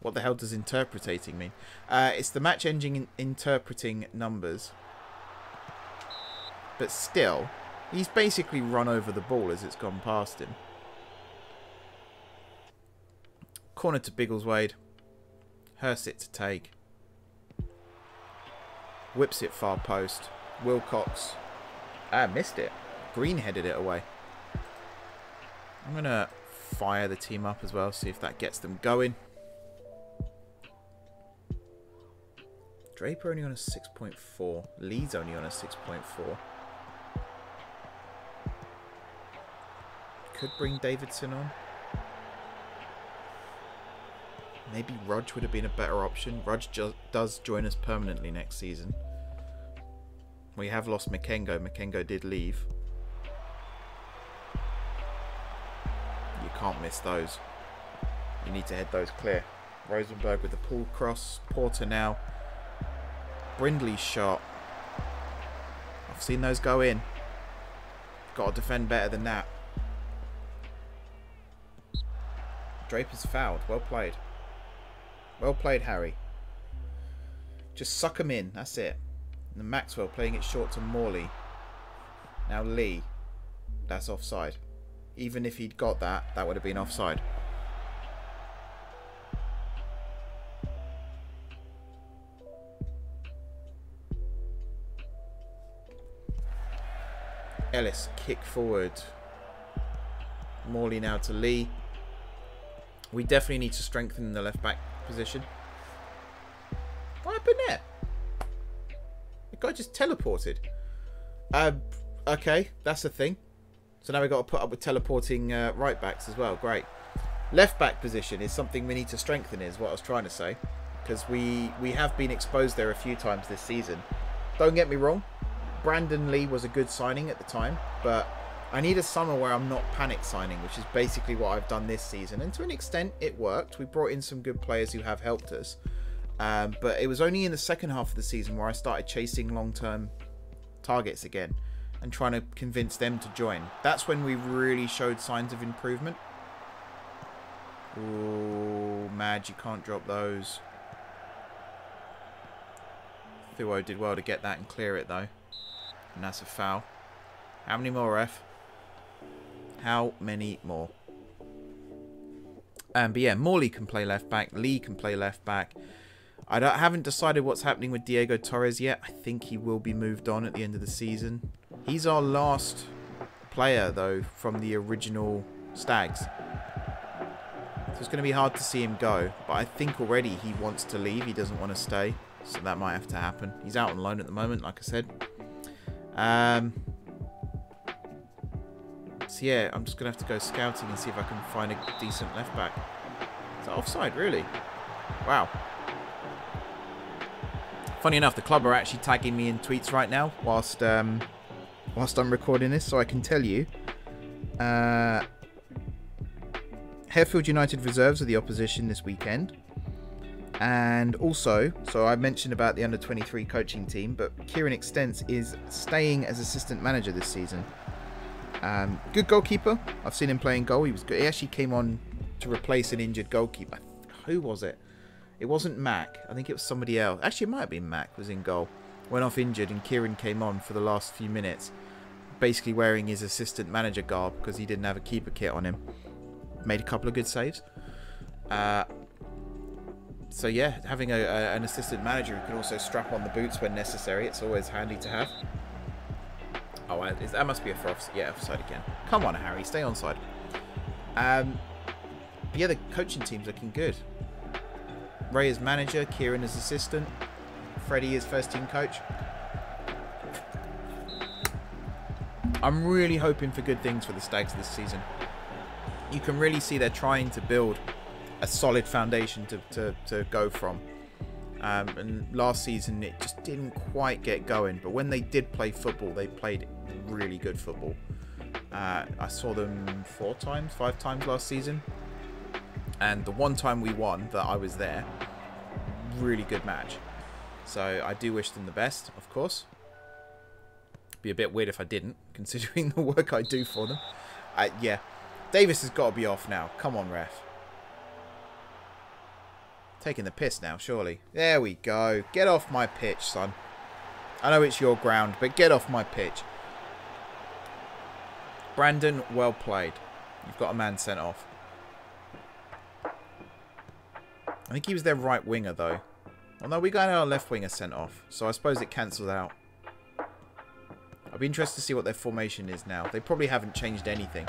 What the hell does interpretating mean? Uh, it's the match engine in interpreting numbers. But still, he's basically run over the ball as it's gone past him. Corner to Biggleswade. Hersit to take. Whips it far post. Wilcox. Ah, missed it. Green headed it away. I'm going to fire the team up as well, see if that gets them going. Draper only on a six point four. Leeds only on a six point four. Could bring Davidson on. Maybe Rudge would have been a better option. Rudge does join us permanently next season. We have lost Makengo. Makengo did leave. You can't miss those. You need to head those clear. Rosenberg with the pull cross. Porter now. Brindley's shot. I've seen those go in. Got to defend better than that. Draper's fouled. Well played. Well played, Harry. Just suck him in. That's it. And Maxwell playing it short to Morley. Now Lee. That's offside. Even if he'd got that, that would have been offside. Ellis, kick forward. Morley now to Lee. We definitely need to strengthen the left back position. What happened there? The guy just teleported. Um, okay, that's a thing. So now we've got to put up with teleporting uh, right backs as well. Great. Left back position is something we need to strengthen, is what I was trying to say. Because we, we have been exposed there a few times this season. Don't get me wrong. Brandon Lee was a good signing at the time, but I need a summer where I'm not panic signing, which is basically what I've done this season. And to an extent, it worked. We brought in some good players who have helped us. Um, but it was only in the second half of the season where I started chasing long-term targets again and trying to convince them to join. That's when we really showed signs of improvement. Ooh, Madge, you can't drop those. Thuo did well to get that and clear it, though. And that's a foul. How many more, ref? How many more? Um, but yeah, Morley can play left back. Lee can play left back. I don't, haven't decided what's happening with Diego Torres yet. I think he will be moved on at the end of the season. He's our last player, though, from the original Stags. So it's going to be hard to see him go. But I think already he wants to leave. He doesn't want to stay. So that might have to happen. He's out on loan at the moment, like I said. Um, so yeah, I'm just going to have to go scouting and see if I can find a decent left back. Is that offside, really? Wow. Funny enough, the club are actually tagging me in tweets right now whilst, um, whilst I'm recording this, so I can tell you. Uh, Harefield United reserves are the opposition this weekend. And also, so I mentioned about the under twenty-three coaching team, but Kieran Extents is staying as assistant manager this season. Um, good goalkeeper. I've seen him playing goal. He was good. He actually came on to replace an injured goalkeeper. Who was it? It wasn't Mac. I think it was somebody else. Actually, it might have been Mac was in goal. Went off injured and Kieran came on for the last few minutes, basically wearing his assistant manager garb because he didn't have a keeper kit on him. Made a couple of good saves. Uh... So yeah, having a, a, an assistant manager who can also strap on the boots when necessary, it's always handy to have. Oh, is, that must be a offside. Yeah, offside again. Come on, Harry, stay onside. Um, but yeah, the coaching team's looking good. Ray is manager, Kieran is assistant, Freddie is first team coach. I'm really hoping for good things for the Stags this season. You can really see they're trying to build a solid foundation to, to, to go from, um, and last season it just didn't quite get going, but when they did play football, they played really good football. uh, I saw them four times five times last season, and the one time we won that I was there, really good match. So I do wish them the best, of course. It'd be a bit weird if I didn't, considering the work I do for them. Uh, yeah, Davis has got to be off now. Come on, ref. Taking the piss now, surely. There we go. Get off my pitch, son. I know it's your ground, but get off my pitch. Brandon, well played. You've got a man sent off. I think he was their right winger, though. Oh, no, we got our left winger sent off. So I suppose it cancels out. I'd be interested to see what their formation is now. They probably haven't changed anything.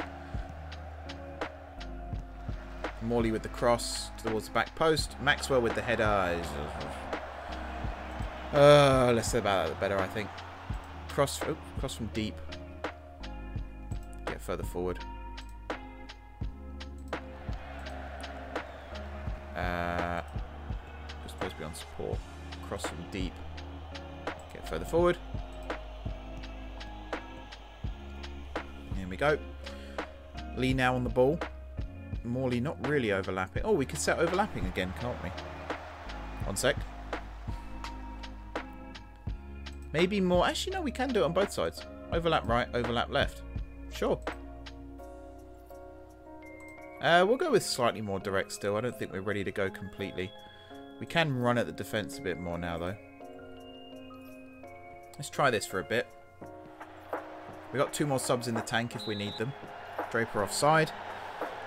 Morley with the cross towards the back post. Maxwell with the header. Uh, less said about that, the better, I think. Cross, oh, cross from deep. Get further forward. Uh, it's supposed to be on support. Cross from deep. Get further forward. Here we go. Lee now on the ball. Morley not really overlapping. Oh, we could set overlapping again, can't we? One sec. Maybe more. Actually, no, we can do it on both sides. Overlap right, overlap left. Sure. Uh, we'll go with slightly more direct still. I don't think we're ready to go completely. We can run at the defence a bit more now, though. Let's try this for a bit. We got two more subs in the tank if we need them. Draper offside.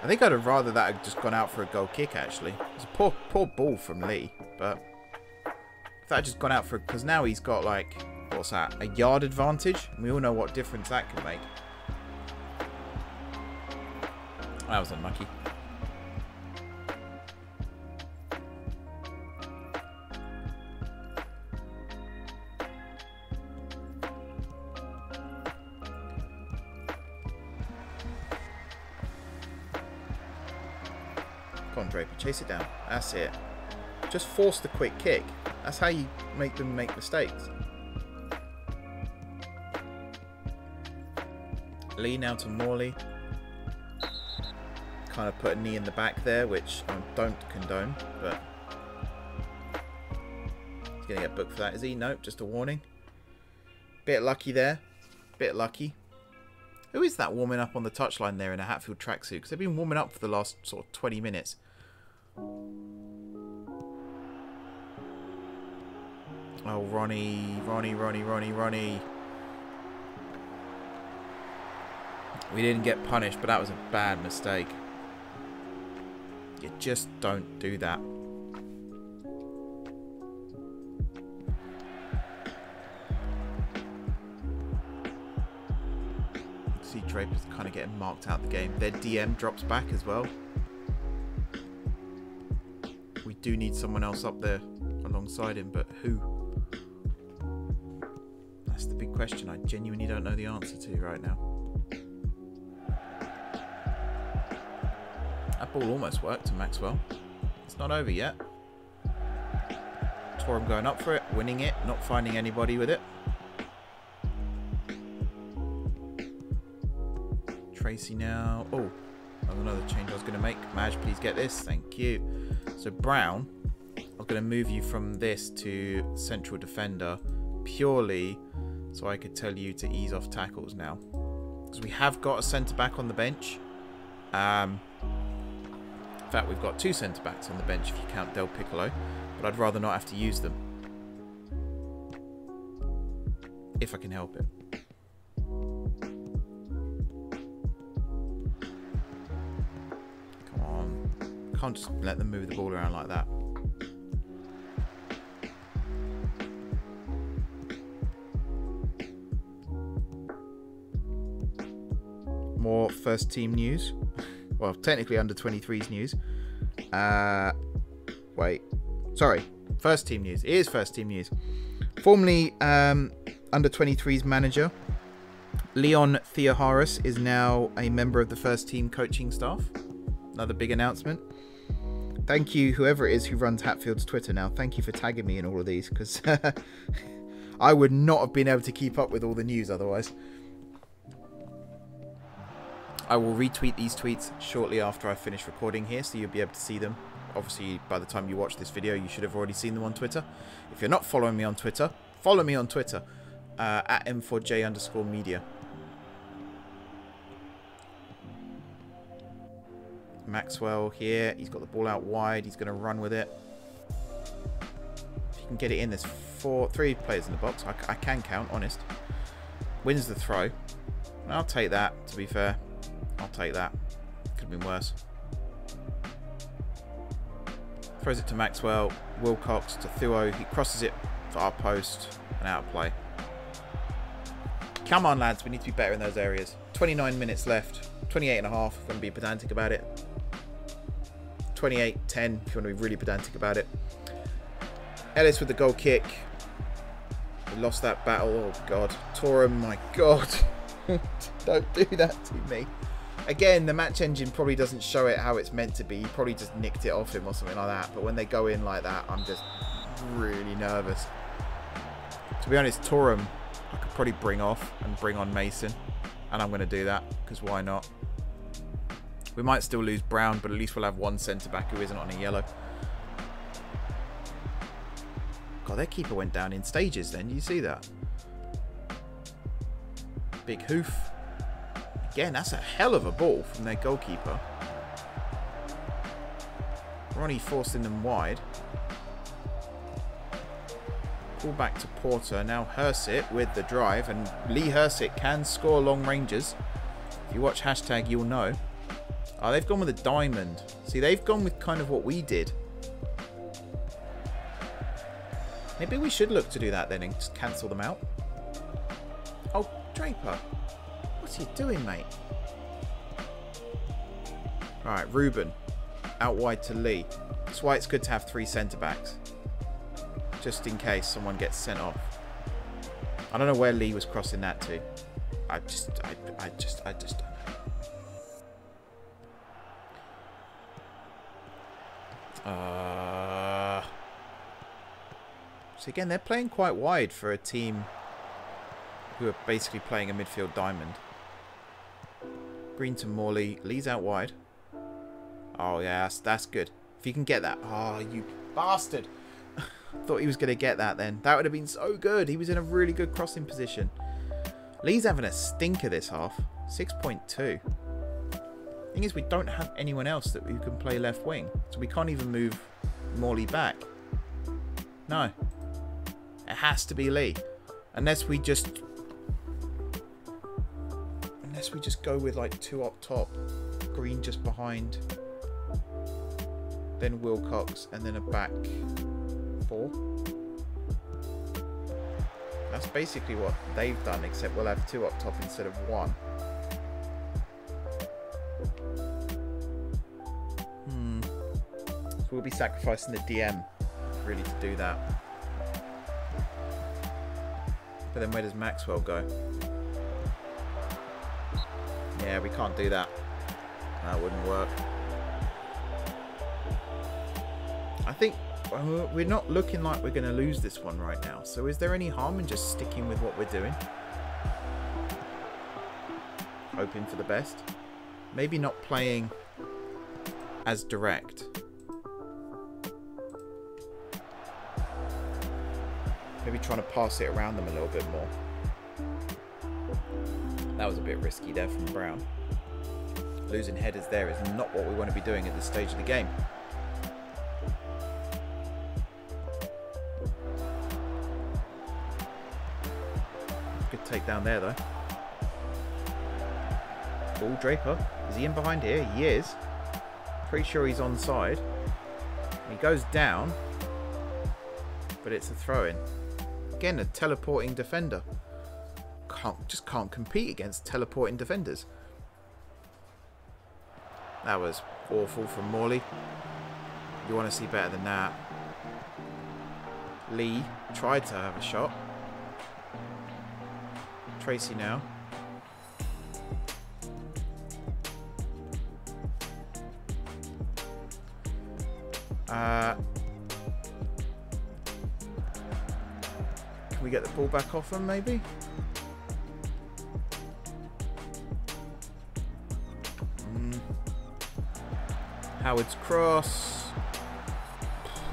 I think I'd have rather that had just gone out for a goal kick, actually. It's a poor, poor ball from Lee, but if that had just gone out for... Because now he's got, like, what's that? A yard advantage? And we all know what difference that can make. That was unlucky. Chase it down. That's it. Just force the quick kick. That's how you make them make mistakes. Lee now to Morley. Kind of put a knee in the back there, which I don't condone, but he's going to get booked for that, is he? Nope, just a warning. Bit lucky there. Bit lucky. Who is that warming up on the touchline there in a Hatfield tracksuit? Because they've been warming up for the last sort of twenty minutes. Oh, Ronnie, Ronnie, Ronnie, Ronnie, Ronnie. We didn't get punished, but that was a bad mistake. You just don't do that. See, Draper's kind of getting marked out the game. Their D M drops back as well. Do need someone else up there alongside him, but who? That's the big question. I genuinely don't know the answer to right now. That ball almost worked to Maxwell. It's not over yet. Turum going up for it, winning it, not finding anybody with it. Tracy now. Oh, that was another change I was going to make. Madge, please get this. Thank you. So Brown, I'm going to move you from this to central defender purely so I could tell you to ease off tackles now. Because we have got a centre-back on the bench. Um, in fact, we've got two centre-backs on the bench if you count Del Piccolo. But I'd rather not have to use them. If I can help it. Can't just let them move the ball around like that. More first team news. Well, technically under twenty-threes news. Uh, wait. Sorry. First team news. It is first team news. Formerly um, under twenty-threes manager, Leon Theoharis is now a member of the first team coaching staff. Another big announcement. Thank you, whoever it is who runs Hatfield's Twitter now. Thank you for tagging me in all of these, because I would not have been able to keep up with all the news otherwise. I will retweet these tweets shortly after I finish recording here, so you'll be able to see them. Obviously, by the time you watch this video, you should have already seen them on Twitter. If you're not following me on Twitter, follow me on Twitter, uh, at M four J underscore media. Maxwell here. He's got the ball out wide. He's going to run with it. You can get it in. There's four, three players in the box. I, I can count, honest. Wins the throw. I'll take that, to be fair. I'll take that. Could have been worse. Throws it to Maxwell. Wilcox to Thuo. He crosses it for our post. And out of play. Come on, lads. We need to be better in those areas. twenty-nine minutes left. twenty-eight and a half. If you want to be pedantic about it. twenty-eight ten if you want to be really pedantic about it. Ellis with the goal kick. We lost that battle. Oh, God. Turum, my God. Don't do that to me. Again, the match engine probably doesn't show it how it's meant to be. You probably just nicked it off him or something like that. But when they go in like that, I'm just really nervous. To be honest, Turum, I could probably bring off and bring on Mason. And I'm going to do that, because why not? We might still lose Brown, but at least we'll have one centre-back who isn't on a yellow. God, their keeper went down in stages then. You see that? Big hoof. Again, that's a hell of a ball from their goalkeeper. Ronnie forcing them wide. Ball back to Porter. Now Hursit with the drive. And Lee Hursit can score long ranges. If you watch hashtag, you'll know. Oh, they've gone with a diamond. See, they've gone with kind of what we did. Maybe we should look to do that then and just cancel them out. Oh, Draper. What's he doing, mate? Alright, Ruben. Out wide to Lee. That's why it's good to have three centre-backs. Just in case someone gets sent off. I don't know where Lee was crossing that to. I just, I, I just, I just don't know. Uh... So again, they're playing quite wide for a team who are basically playing a midfield diamond. Green to Morley. Lee's out wide. Oh, yeah, that's, that's good. If you can get that. Oh, you bastard. Thought he was going to get that then. That would have been so good. He was in a really good crossing position. Lee's having a stinker this half. six point two. Thing is, we don't have anyone else that we can play left wing. So we can't even move Morley back. No. It has to be Lee. Unless we just... Unless we just go with like two up top, Green just behind, then Wilcox, and then a back four. That's basically what they've done, except we'll have two up top instead of one. Hmm. So we'll be sacrificing the D M really to do that. But then where does Maxwell go? Yeah, we can't do that. That wouldn't work. I think we're not looking like we're going to lose this one right now. So is there any harm in just sticking with what we're doing? Hoping for the best. Maybe not playing as direct. Maybe trying to pass it around them a little bit more. That was a bit risky there from Brown. Losing headers there is not what we want to be doing at this stage of the game. Good take down there though. Ball Draper. Is he in behind here? He is. Pretty sure he's onside. He goes down. But it's a throw-in. Again, a teleporting defender. Can't, just can't compete against teleporting defenders. That was awful from Morley. You want to see better than that. Lee tried to have a shot. Tracy now. Uh, can we get the ball back off him, maybe? Howard's cross.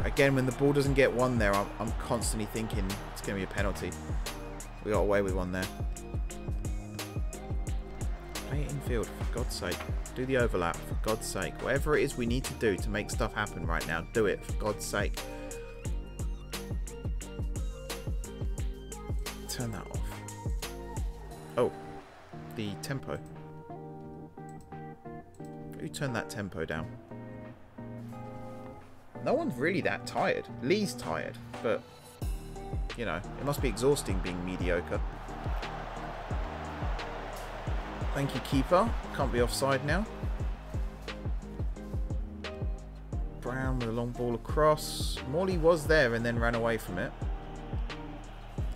Again, when the ball doesn't get one there, I'm, I'm constantly thinking it's going to be a penalty. We got away with one there. Play it infield, for God's sake. Do the overlap, for God's sake. Whatever it is we need to do to make stuff happen right now, do it, for God's sake. turn that off? Oh, the tempo. Who turned that tempo down? No one's really that tired. Lee's tired, but, you know, it must be exhausting being mediocre. Thank you, keeper. Can't be offside now. Brown with a long ball across. Morley was there and then ran away from it.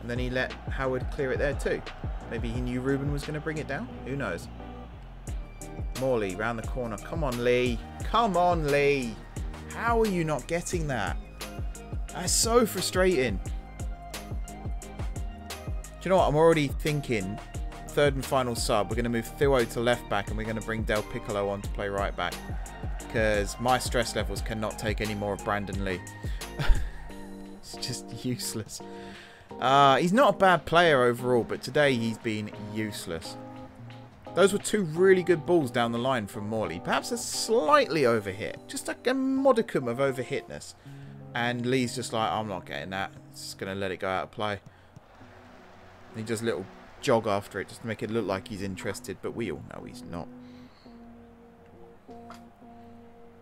And then he let Howard clear it there too. Maybe he knew Ruben was going to bring it down. Who knows? Morley round the corner. Come on, Lee. Come on, Lee. How are you not getting that? That's so frustrating. Do you know what? I'm already thinking third and final sub. We're going to move Thuo to left back and we're going to bring Del Piccolo on to play right back. Because my stress levels cannot take any more of Brandon Lee. It's just useless. Uh, he's not a bad player overall, but today he's been useless. Those were two really good balls down the line from Morley. Perhaps a slightly overhit. Just like a modicum of overhitness. And Lee's just like, I'm not getting that. Just going to let it go out of play. And he does a little jog after it just to make it look like he's interested. But we all know he's not.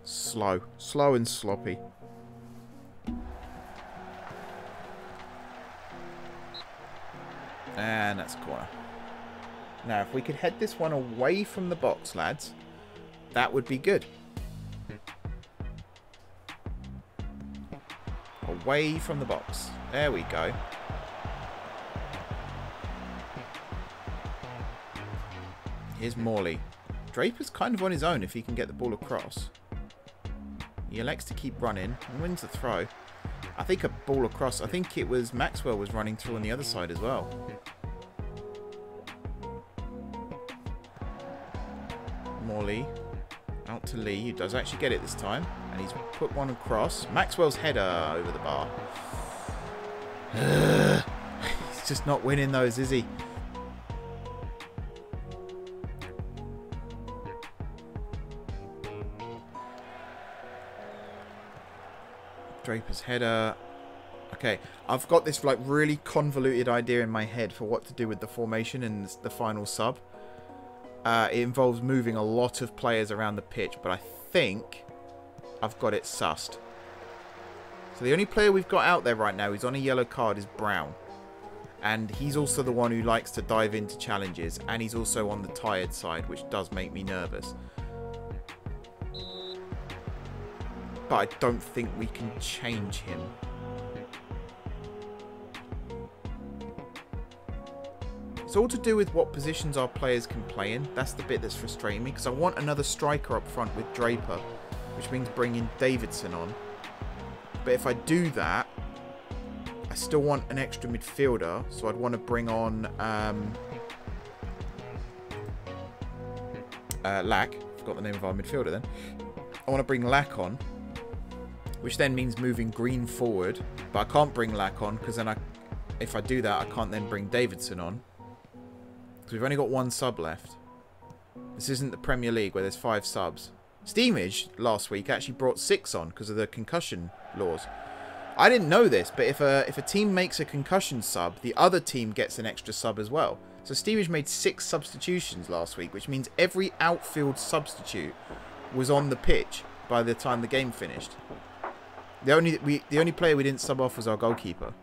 Slow. Slow and sloppy. And that's a corner. Now, if we could head this one away from the box, lads, that would be good. Away from the box. There we go. Here's Morley. Draper's kind of on his own if he can get the ball across. He elects to keep running and wins the throw. I think a ball across. I think it was Maxwell was running through on the other side as well. Morley out to Lee, who does actually get it this time, and he's put one across. Maxwell's header over the bar. He's just not winning those, is he? Draper's header. Okay, I've got this like really convoluted idea in my head for what to do with the formation and the final sub. Uh, it involves moving a lot of players around the pitch, but I think I've got it sussed. So the only player we've got out there right now who's on a yellow card is Brown. And he's also the one who likes to dive into challenges, and he's also on the tired side, which does make me nervous. But I don't think we can change him. It's all to do with what positions our players can play in. That's the bit that's frustrating me, because I want another striker up front with Draper, which means bringing Davidson on. But if I do that, I still want an extra midfielder, so I'd want to bring on um, uh, Lack. Forgot the name of our midfielder then. I want to bring Lack on, which then means moving Green forward, but I can't bring Lack on, because then I, if I do that, I can't then bring Davidson on. Because we've only got one sub left. This isn't the Premier League where there's five subs. Steamage last week actually brought six on because of the concussion laws. I didn't know this, but if a, if a team makes a concussion sub, the other team gets an extra sub as well. So Steamage made six substitutions last week, which means every outfield substitute was on the pitch by the time the game finished. The only, we, the only player we didn't sub off was our goalkeeper.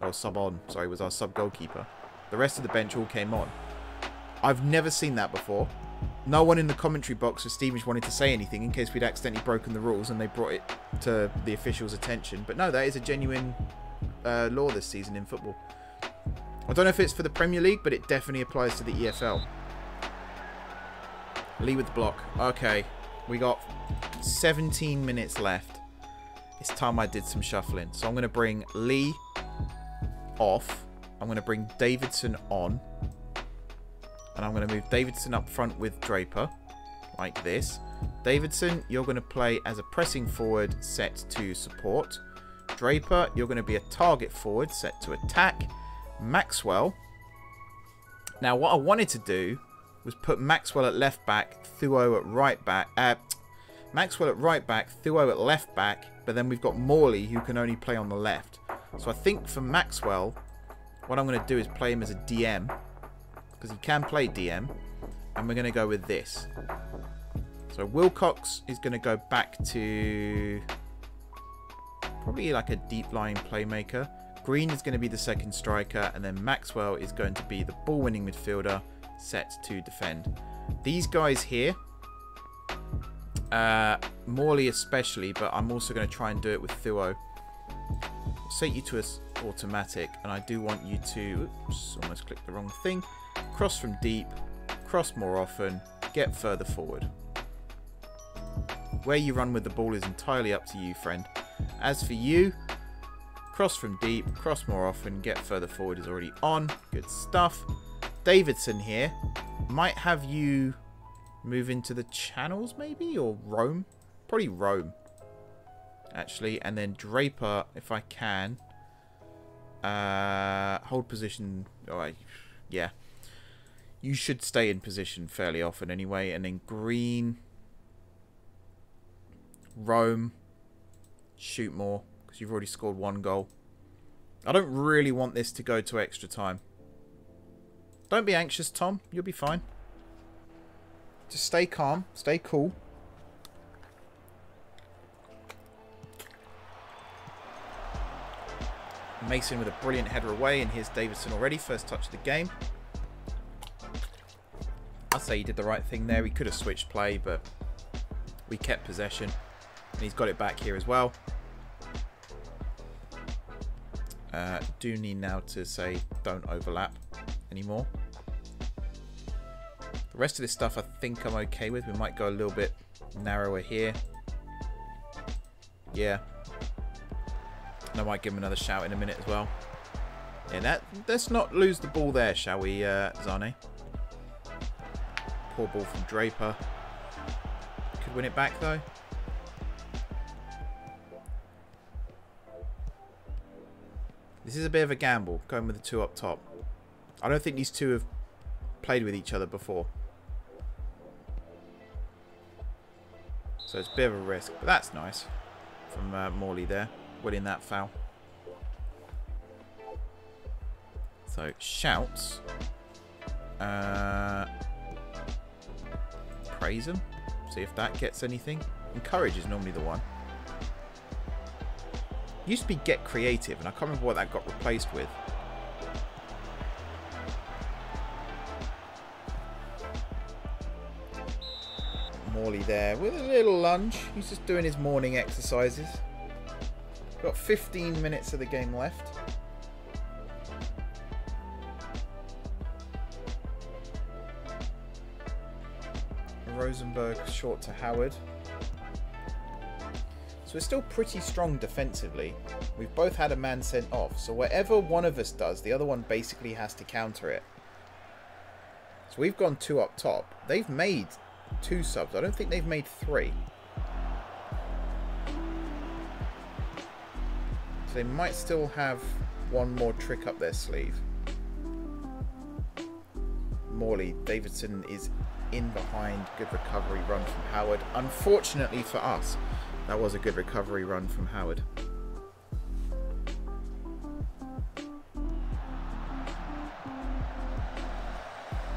Or sub on, sorry, was our sub goalkeeper. The rest of the bench all came on. I've never seen that before. No one in the commentary box or Steamage wanted to say anything in case we'd accidentally broken the rules and they brought it to the officials' attention. But no, that is a genuine uh, law this season in football. I don't know if it's for the Premier League, but it definitely applies to the E F L. Lee with the block. Okay, we got seventeen minutes left. It's time I did some shuffling. So I'm going to bring Lee off. I'm going to bring Davidson on. And I'm going to move Davidson up front with Draper. Like this. Davidson, you're going to play as a pressing forward set to support. Draper, you're going to be a target forward set to attack. Maxwell. Now, what I wanted to do was put Maxwell at left back, Thuo at right back. Uh, Maxwell at right back, Thuo at left back. But then we've got Morley who can only play on the left. So I think for Maxwell, What I'm going to do is play him as a D M, because he can play D M, and we're going to go with this. So Wilcox is going to go back to probably like a deep line playmaker. Green is going to be the second striker, and then Maxwell is going to be the ball-winning midfielder set to defend. These guys here, uh, Morley especially, but I'm also going to try and do it with Thuo. I'll set you to an automatic, and I do want you to, oops, almost clicked the wrong thing, cross from deep, cross more often, get further forward. Where you run with the ball is entirely up to you, friend. As for you, cross from deep, cross more often, get further forward is already on. Good stuff. Davidson here. Might have you move into the channels maybe, or Rome. Probably Rome, actually. And then Draper, if I can. Uh, hold position. Oh, yeah. You should stay in position fairly often anyway. And then Green, Rome, shoot more, because you've already scored one goal. I don't really want this to go to extra time. Don't be anxious, Tom. You'll be fine. Just stay calm. Stay cool. Mason with a brilliant header away, and here's Davidson already. First touch of the game. I'll say he did the right thing there. We could have switched play, but we kept possession. And he's got it back here as well. Uh, do need now to say don't overlap anymore. The rest of this stuff I think I'm okay with. We might go a little bit narrower here. Yeah. And I might give him another shout in a minute as well. Yeah, that, let's not lose the ball there, shall we, uh, Zane? Poor ball from Draper. Could win it back though. This is a bit of a gamble, going with the two up top. I don't think these two have played with each other before. So it's a bit of a risk, but that's nice from uh, Morley there, winning that foul. So, shouts. Uh, praise him. See if that gets anything. Encourage is normally the one. Used to be get creative, and I can't remember what that got replaced with. Morley there with a little lunge. He's just doing his morning exercises. Got fifteen minutes of the game left. Rosenberg short to Howard. So we're still pretty strong defensively. We've both had a man sent off. So whatever one of us does, the other one basically has to counter it. So we've gone two up top. They've made two subs. I don't think they've made three. So they might still have one more trick up their sleeve. Morley, Davidson is in behind. Good recovery run from Howard. Unfortunately for us, that was a good recovery run from Howard.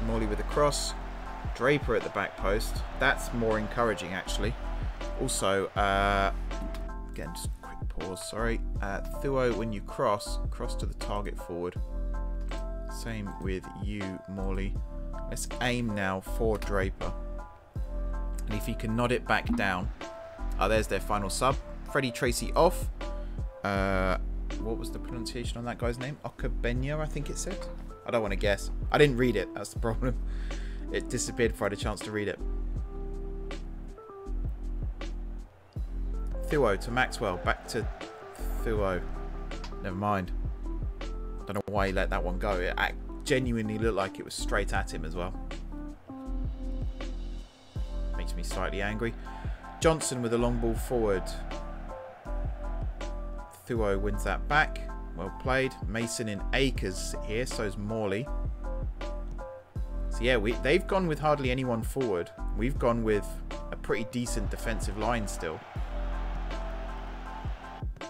Morley with the cross. Draper at the back post. That's more encouraging, actually. Also, uh, again, just a quick pause, sorry. Uh, Thuo, when you cross, cross to the target forward. Same with you, Morley. Let's aim now for Draper. And if he can nod it back down. Oh, there's their final sub. Freddie Tracy off. Uh, what was the pronunciation on that guy's name? Okubenyo, I think it said. I don't want to guess. I didn't read it. That's the problem. It disappeared before I had a chance to read it. Thuo to Maxwell. Back to Thuo. Never mind. Don't know why he let that one go. It genuinely looked like it was straight at him as well. Makes me slightly angry. Johnson with a long ball forward. Thuo wins that back. Well played. Mason in acres here. So's Morley. So yeah, we, they've gone with hardly anyone forward. We've gone with a pretty decent defensive line still. I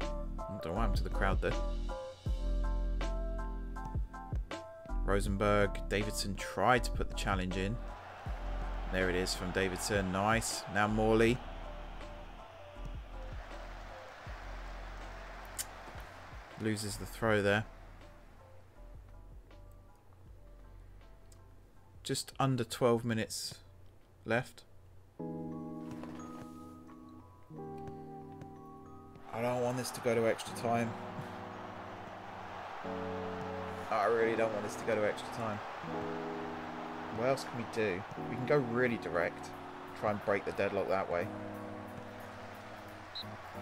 don't know what happened to the crowd there. Rosenberg. Davidson tried to put the challenge in. There it is from Davidson. Nice. Now Morley. Loses the throw there. Just under twelve minutes left. I don't want this to go to extra time. I really don't want this to go to extra time. What else can we do? We can go really direct. Try and break the deadlock that way.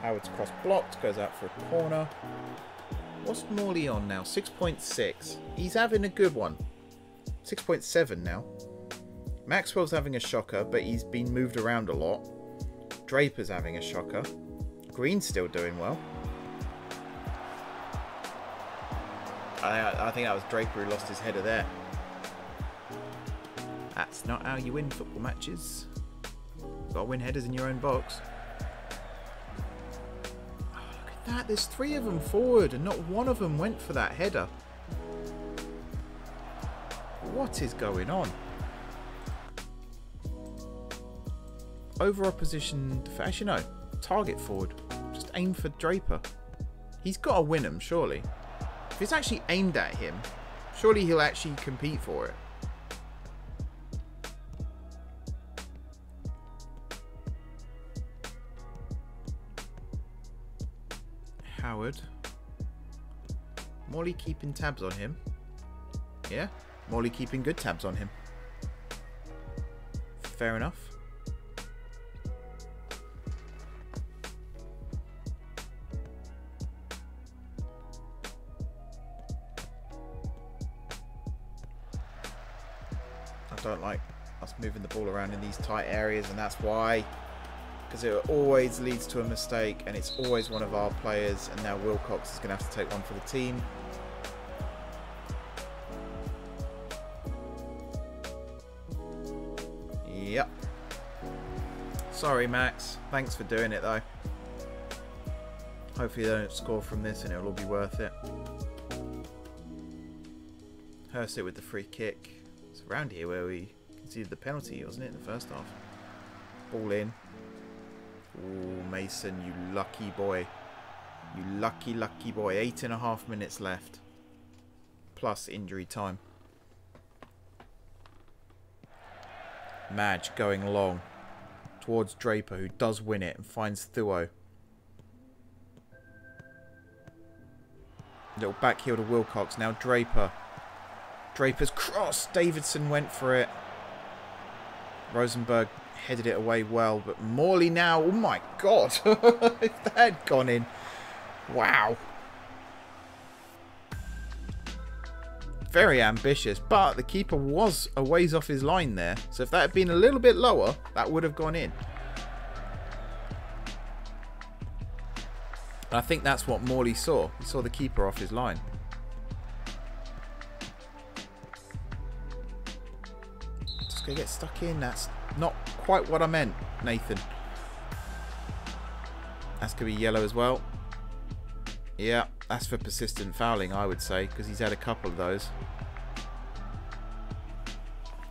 Howard's cross blocked. Goes out for a corner. What's Morley on now? six point six. He's having a good one. six point seven now. Maxwell's having a shocker, but he's been moved around a lot. Draper's having a shocker. Green's still doing well. I, I think that was Draper who lost his header there. That's not how you win football matches. You've got to win headers in your own box. Oh, look at that. There's three of them forward and not one of them went for that header. What is going on? Over opposition. Actually, no. Target forward. Just aim for Draper. He's got to win him, surely. If it's actually aimed at him, surely he'll actually compete for it. Howard. Morley keeping tabs on him. Yeah, Morley keeping good tabs on him. Fair enough. I don't like us moving the ball around in these tight areas, and that's why. Because it always leads to a mistake, and it's always one of our players. And now Wilcox is going to have to take one for the team. Yep. Sorry, Max. Thanks for doing it, though. Hopefully they don't score from this, and it'll all be worth it. Hurst it with the free kick. It's around here where we conceded the penalty, wasn't it, in the first half? Ball in. Ooh, Mason, you lucky boy. You lucky, lucky boy. Eight and a half minutes left. Plus injury time. Madge going long. Towards Draper, who does win it and finds Thuo. Little backheel to Wilcox. Now Draper. Draper's cross. Davidson went for it. Rosenberg headed it away well, but Morley now, oh my god, if that had gone in, wow. Very ambitious, but the keeper was a ways off his line there, so if that had been a little bit lower, that would have gone in. And I think that's what Morley saw, he saw the keeper off his line. Just going to get stuck in, that's not quite what I meant, Nathan. That's going to be yellow as well. Yeah, that's for persistent fouling, I would say, because he's had a couple of those.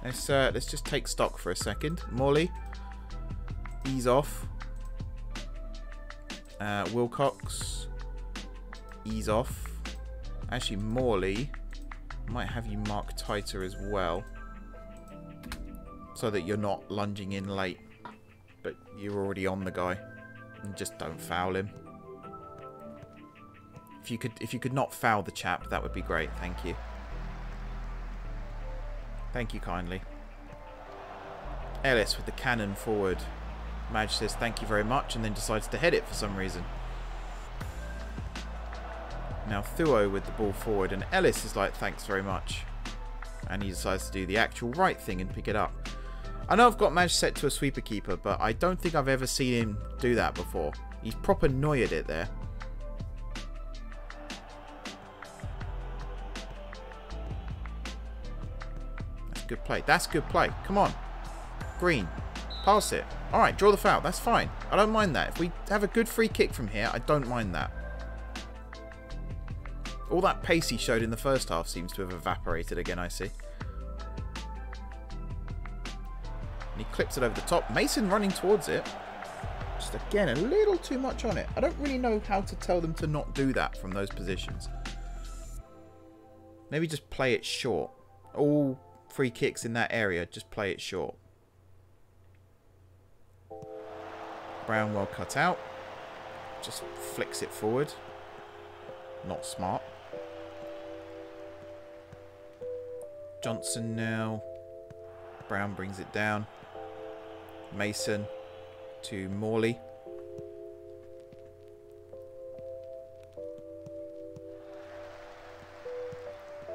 Let's, uh, let's just take stock for a second. Morley, ease off. Uh, Wilcox, ease off. Actually, Morley, might have you mark tighter as well, so that you're not lunging in late, but you're already on the guy, and just don't foul him. If you could, if you could not foul the chap, that would be great. Thank you. Thank you kindly. Ellis with the cannon forward. Madge says thank you very much, and then decides to head it for some reason. Now Thuo with the ball forward, and Ellis is like thanks very much, and he decides to do the actual right thing and pick it up. I know I've got Madge set to a sweeper keeper, but I don't think I've ever seen him do that before. He's proper annoyed it there. That's good play. That's good play. Come on. Green. Pass it. Alright, draw the foul. That's fine. I don't mind that. If we have a good free kick from here, I don't mind that. All that pace he showed in the first half seems to have evaporated again, I see. And he clips it over the top. Mason running towards it. Just again, a little too much on it. I don't really know how to tell them to not do that from those positions. Maybe just play it short. All free kicks in that area, just play it short. Brown well cut out. Just flicks it forward. Not smart. Johnson now. Brown brings it down. Mason to Morley.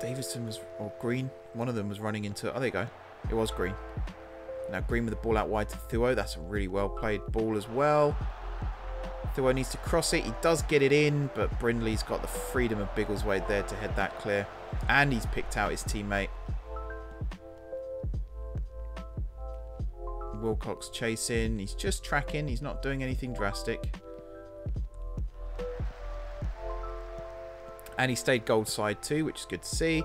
Davidson was, or Green, one of them was running into, oh there you go, it was Green. Now Green with the ball out wide to Thuo. That's a really well played ball as well. Thuo needs to cross it. He does get it in, but Brindley's got the freedom of Biggleswade there to head that clear. And he's picked out his teammate. Wilcox chasing. He's just tracking. He's not doing anything drastic. And he stayed goal side too, which is good to see.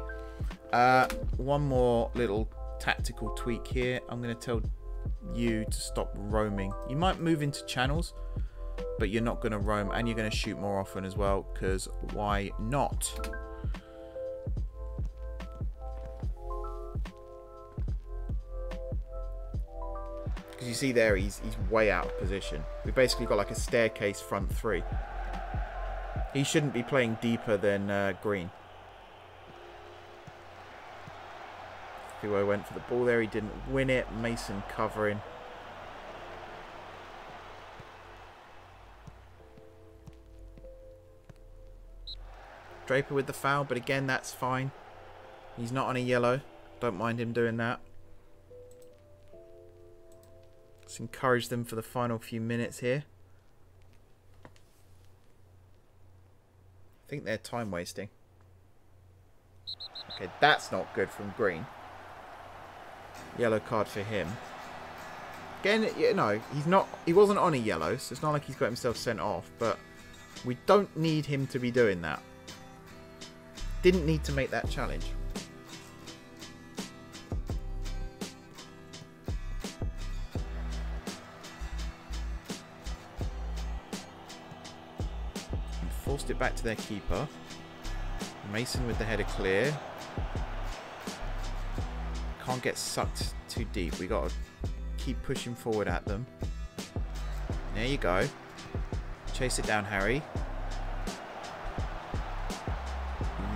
Uh, one more little tactical tweak here. I'm going to tell you to stop roaming. You might move into channels, but you're not going to roam, and you're going to shoot more often as well, because why not? Because you see there, he's, he's way out of position. We've basically got like a staircase front three. He shouldn't be playing deeper than uh, Green. Thuo went for the ball there. He didn't win it. Mason covering. Draper with the foul, but again, that's fine. He's not on a yellow. Don't mind him doing that. Let's encourage them for the final few minutes here. I think they're time wasting. Okay, that's not good from Green. Yellow card for him. Again, you know, he's not, he wasn't on a yellow, so it's not like he's got himself sent off, but we don't need him to be doing that. Didn't need to make that challenge. And forced it back to their keeper. Mason with the header clear. Can't get sucked too deep. We got to keep pushing forward at them. There you go. Chase it down, Harry.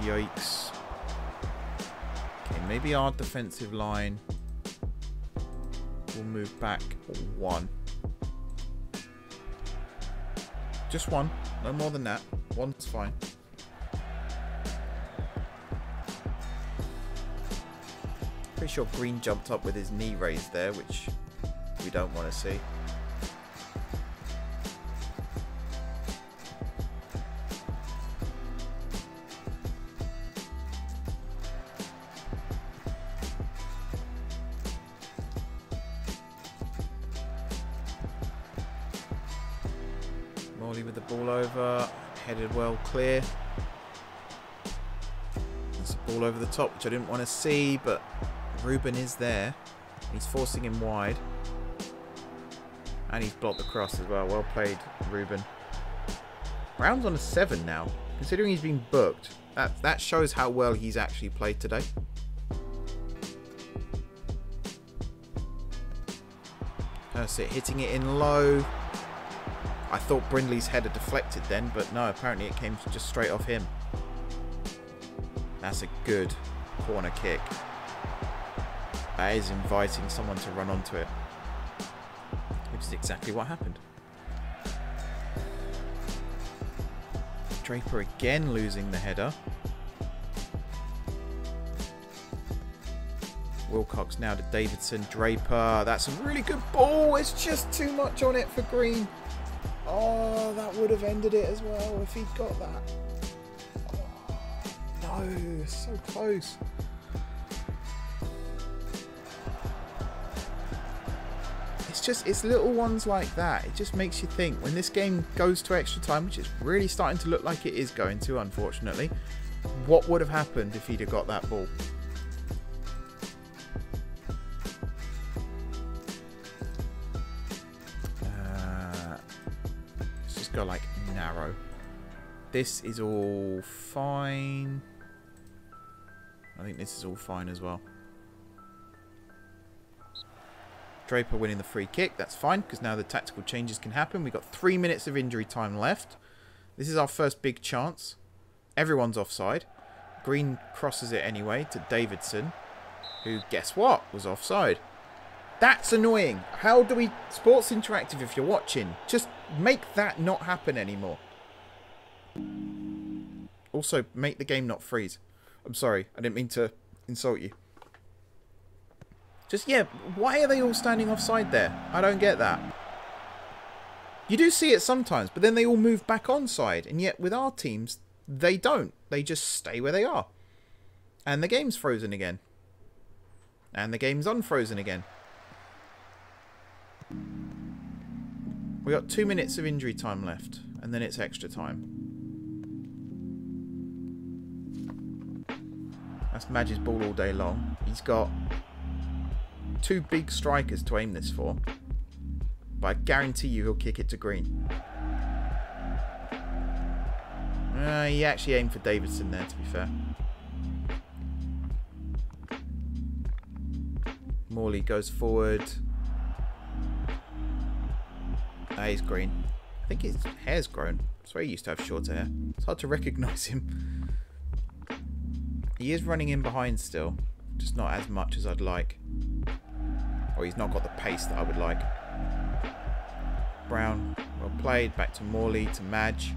Yikes. Okay, maybe our defensive line will move back one. Just one. No more than that. One's fine. Pretty sure Green jumped up with his knee raised there, which we don't want to see. Clear. It's a ball over the top, which I didn't want to see, but Ruben is there. He's forcing him wide. And he's blocked the cross as well. Well played, Ruben. Brown's on a seven now. Considering he's been booked, that, that shows how well he's actually played today. Persit hitting it in low. I thought Brindley's header deflected then, but no, apparently it came just straight off him. That's a good corner kick. That is inviting someone to run onto it. Which is exactly what happened. Draper again losing the header. Wilcox now to Davidson. Draper, that's a really good ball. It's just too much on it for Green. Oh, that would have ended it as well if he'd got that. Oh, no, so close. It's just, it's little ones like that. It just makes you think when this game goes to extra time, which it's really starting to look like it is going to, unfortunately. what would have happened if he'd have got that ball? Uh, let's just go like narrow. This is all fine. I think this is all fine as well. Draper winning the free kick. That's fine, because now the tactical changes can happen. We've got three minutes of injury time left. This is our first big chance. Everyone's offside. Green crosses it anyway to Davidson, who, guess what, was offside. That's annoying. How do we... Sports Interactive, if you're watching, just make that not happen anymore. Also, make the game not freeze. I'm sorry. I didn't mean to insult you. Just, yeah, why are they all standing offside there? I don't get that. You do see it sometimes, but then they all move back onside. And yet, with our teams, they don't. They just stay where they are. And the game's frozen again. And the game's unfrozen again. We got two minutes of injury time left. And then it's extra time. That's Madge's ball all day long. He's got... two big strikers to aim this for, but I guarantee you he'll kick it to Green. Uh, he actually aimed for Davidson there, to be fair. Morley goes forward. Ah, he's Green. I think his hair's grown. I swear he used to have shorter hair. It's hard to recognise him. He is running in behind still, just not as much as I'd like. Oh, he's not got the pace that I would like. Brown, well played. Back to Morley, to Madge.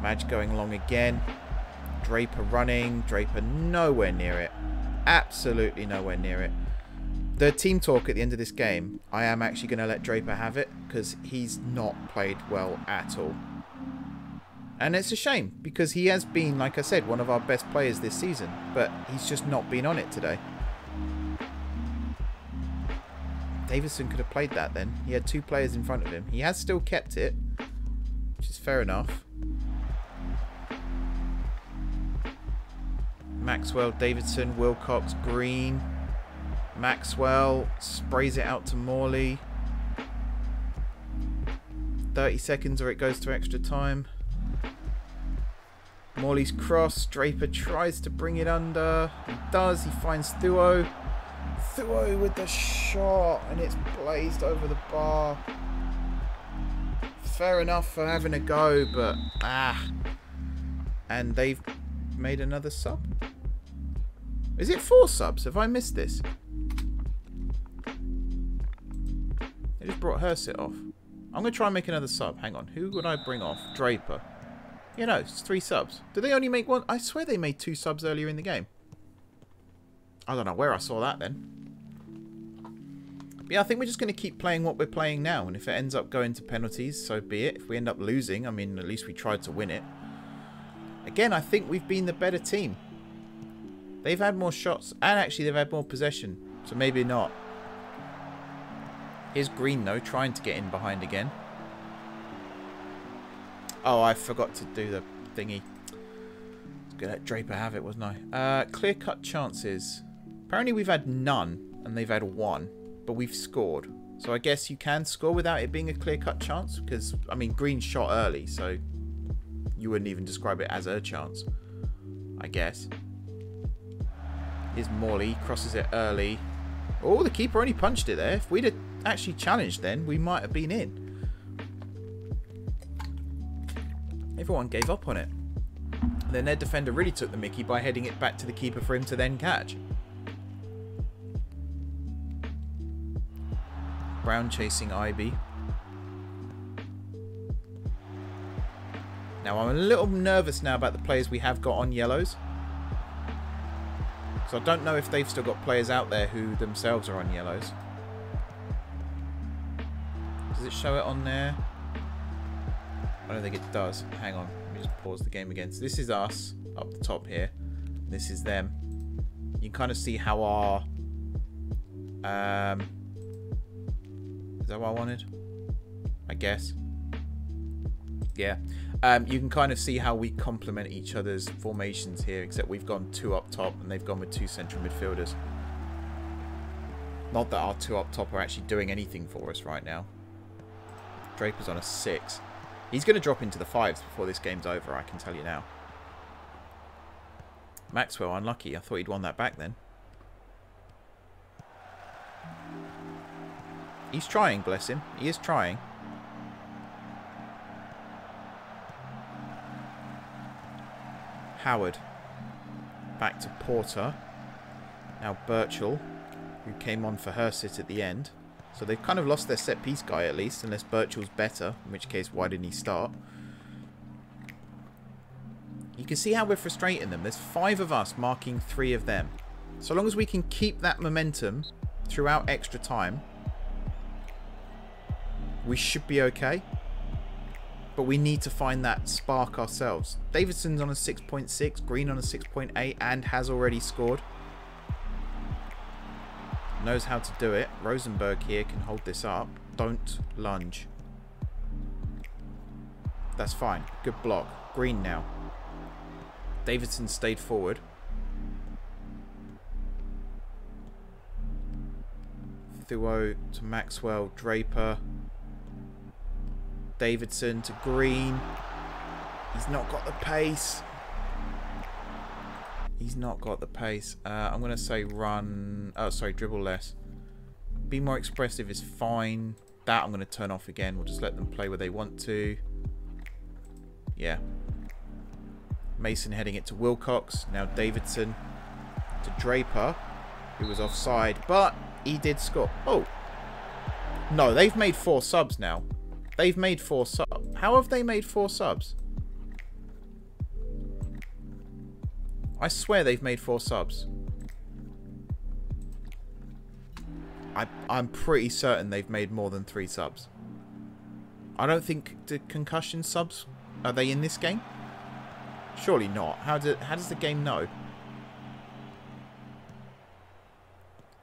Madge going long again. Draper running. Draper nowhere near it. Absolutely nowhere near it. The team talk at the end of this game, I am actually going to let Draper have it because he's not played well at all. And it's a shame because he has been, like I said, one of our best players this season. But he's just not been on it today. Davidson could have played that then. He had two players in front of him. He has still kept it, which is fair enough. Maxwell, Davidson, Wilcox, Green. Maxwell sprays it out to Morley. thirty seconds or it goes to extra time. Morley's cross. Draper tries to bring it under. He does. He finds Thuo. Thuo with the shot, and it's blazed over the bar. Fair enough for having a go, but ah. And they've made another sub. Is it four subs? Have I missed this? They just brought Hersit off. I'm going to try and make another sub. Hang on. Who would I bring off? Draper. You know, it's three subs. Do they only make one? I swear they made two subs earlier in the game. I don't know where I saw that then. But yeah, I think we're just going to keep playing what we're playing now. And if it ends up going to penalties, so be it. If we end up losing, I mean, at least we tried to win it. Again, I think we've been the better team. They've had more shots. And actually, they've had more possession. So maybe not. Here's Green, though, trying to get in behind again. Oh, I forgot to do the thingy. I was going to let Draper have it, wasn't I? Uh, clear-cut chances. Apparently, we've had none. And they've had one. But we've scored. So I guess you can score without it being a clear-cut chance. Because, I mean, Green shot early. So you wouldn't even describe it as a chance, I guess. Here's Morley. Crosses it early. Oh, the keeper only punched it there. If we'd have actually challenged then, we might have been in. Everyone gave up on it. And then their defender really took the mickey by heading it back to the keeper for him to then catch. Brown chasing Ivy. Now, I'm a little nervous now about the players we have got on yellows. So I don't know if they've still got players out there who themselves are on yellows. Does it show it on there? I don't think it does. Hang on. Let me just pause the game again. So this is us up the top here. This is them. You can kind of see how our... Um... Is that what I wanted? I guess. Yeah, um, you can kind of see how we complement each other's formations here, except we've gone two up top and they've gone with two central midfielders. Not that our two up top are actually doing anything for us right now. Draper's on a six. He's going to drop into the fives before this game's over, I can tell you now. Maxwell, unlucky. I thought he'd won that back then. He's trying, bless him. He is trying. Howard. Back to Porter. Now Birchall, who came on for her sit at the end. So they've kind of lost their set-piece guy at least, unless Birchall's better, in which case, why didn't he start? You can see how we're frustrating them. There's five of us marking three of them. So long as we can keep that momentum throughout extra time, we should be okay. But we need to find that spark ourselves. Davidson's on a six point six, Green on a six point eight, and has already scored. Knows how to do it. Rosenberg here can hold this up. Don't lunge. That's fine. Good block. Green now. Davidson stayed forward. Thuo to Maxwell. Draper. Davidson to Green. He's not got the pace. He's not got the pace. Uh, I'm going to say run... Oh, sorry, dribble less. Be more expressive is fine. That I'm going to turn off again. We'll just let them play where they want to. Yeah. Mason heading it to Wilcox. Now Davidson to Draper, who was offside, but he did score. Oh. No, they've made four subs now. They've made four subs. How have they made four subs? I swear they've made four subs. I, I'm pretty certain they've made more than three subs. I don't think... Do concussion subs... Are they in this game? Surely not. How, do, how does the game know?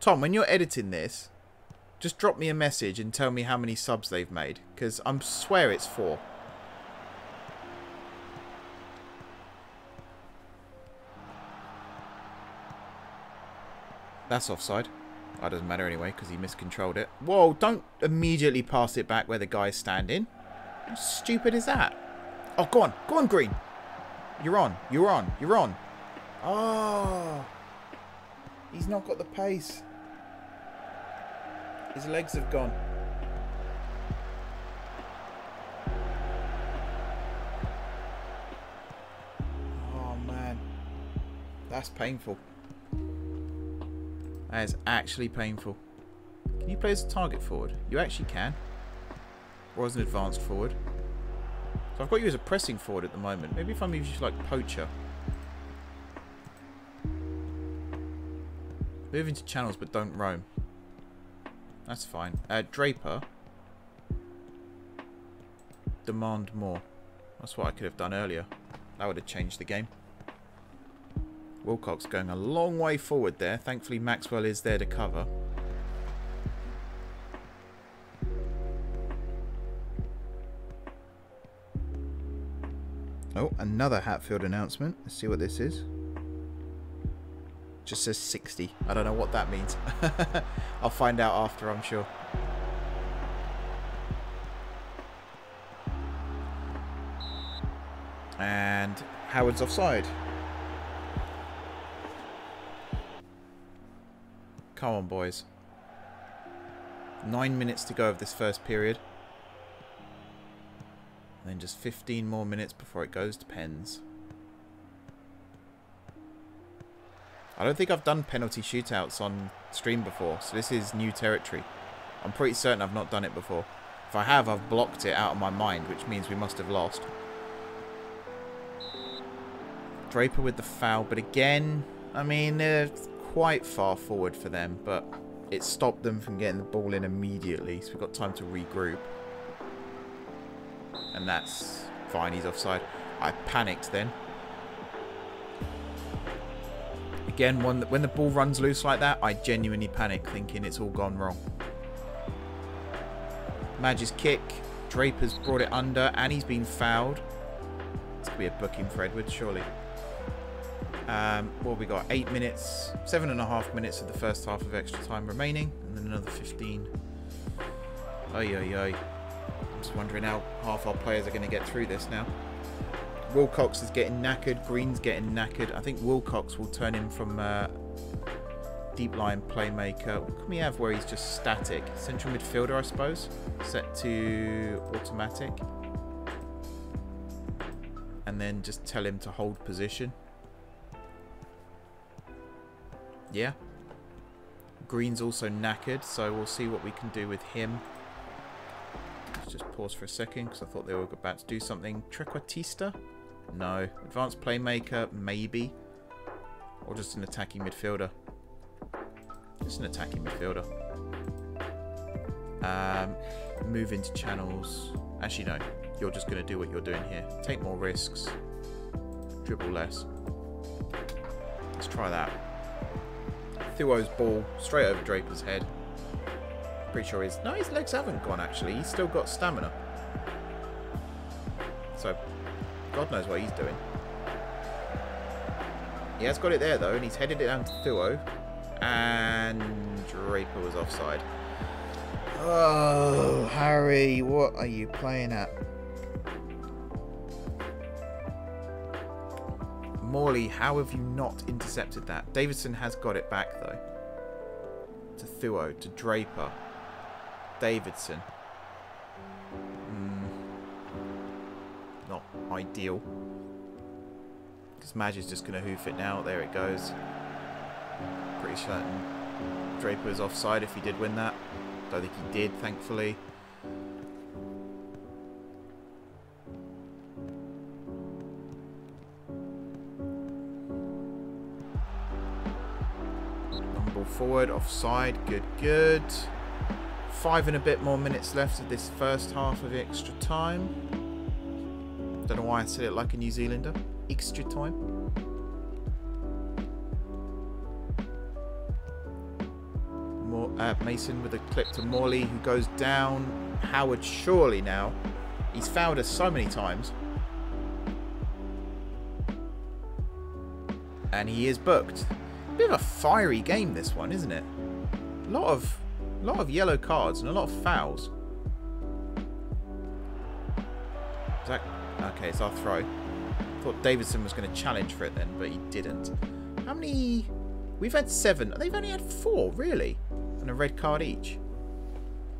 Tom, when you're editing this, just drop me a message and tell me how many subs they've made. Because I swear it's four. That's offside. That doesn't matter anyway, because he miscontrolled it. Whoa, don't immediately pass it back where the guy's standing. How stupid is that? Oh, go on. Go on, Green. You're on. You're on. You're on. Oh. He's not got the pace. His legs have gone. Oh, man. That's painful. That is actually painful. Can you play as a target forward? You actually can. Or as an advanced forward. So I've got you as a pressing forward at the moment. Maybe if I move you to, like, poacher. Move into channels, but don't roam. That's fine. Uh, Draper. Demand more. That's what I could have done earlier. That would have changed the game. Wilcox going a long way forward there. Thankfully, Maxwell is there to cover. Oh, another Hatfield announcement. Let's see what this is. Just says sixty. I don't know what that means. I'll find out after, I'm sure. And Howard's offside. Come on, boys. Nine minutes to go of this first period. And then just fifteen more minutes before it goes to pens. I don't think I've done penalty shootouts on stream before, so this is new territory. I'm pretty certain I've not done it before. If I have, I've blocked it out of my mind, which means we must have lost. Draper with the foul, but again, I mean... Uh, quite far forward for them, but it stopped them from getting the ball in immediately, so we've got time to regroup. And that's fine, he's offside. I panicked then. Again, when the, when the ball runs loose like that, I genuinely panic, thinking it's all gone wrong. Madge's kick, Draper's brought it under and he's been fouled. This could be a booking for Edwards, surely. Um, well, we got eight minutes, seven and a half minutes of the first half of extra time remaining, and then another fifteen. Oy, oy, oy. I'm just wondering how half our players are going to get through this now. Wilcox is getting knackered. Green's getting knackered. I think Wilcox will turn in from uh, deep line playmaker. What can we have where he's just static? Central midfielder, I suppose. Set to automatic. And then just tell him to hold position. Yeah. Green's also knackered, so we'll see what we can do with him. Let's just pause for a second because I thought they were about to do something. Trequartista? No. Advanced playmaker? Maybe. Or just an attacking midfielder. Just an attacking midfielder. Um, move into channels. Actually, no. You're just going to do what you're doing here. Take more risks. Dribble less. Let's try that. Thuo's ball straight over Draper's head. Pretty sure his... No, his legs haven't gone, actually. He's still got stamina. So, God knows what he's doing. He has got it there, though, and he's headed it down to Thuo. And Draper was offside. Oh, Harry, what are you playing at? Morley, how have you not intercepted that? Davidson has got it back, though. To Thuo, to Draper. Davidson. Mm. Not ideal. Because Madge is just going to hoof it now. There it goes. Pretty certain Draper was offside if he did win that. Don't think he did, thankfully. Ball forward, offside, good, good. Five and a bit more minutes left of this first half of extra time. Don't know why I said it like a New Zealander. Extra time. Uh, Mason with a clip to Morley, who goes down. Howard surely now. He's fouled us so many times. And he is booked. Bit of a fiery game, this one, isn't it? A lot of, a lot of yellow cards and a lot of fouls. Is that... Okay, it's our throw. I thought Davidson was going to challenge for it then, but he didn't. How many... We've had seven. They've only had four, really. And a red card each.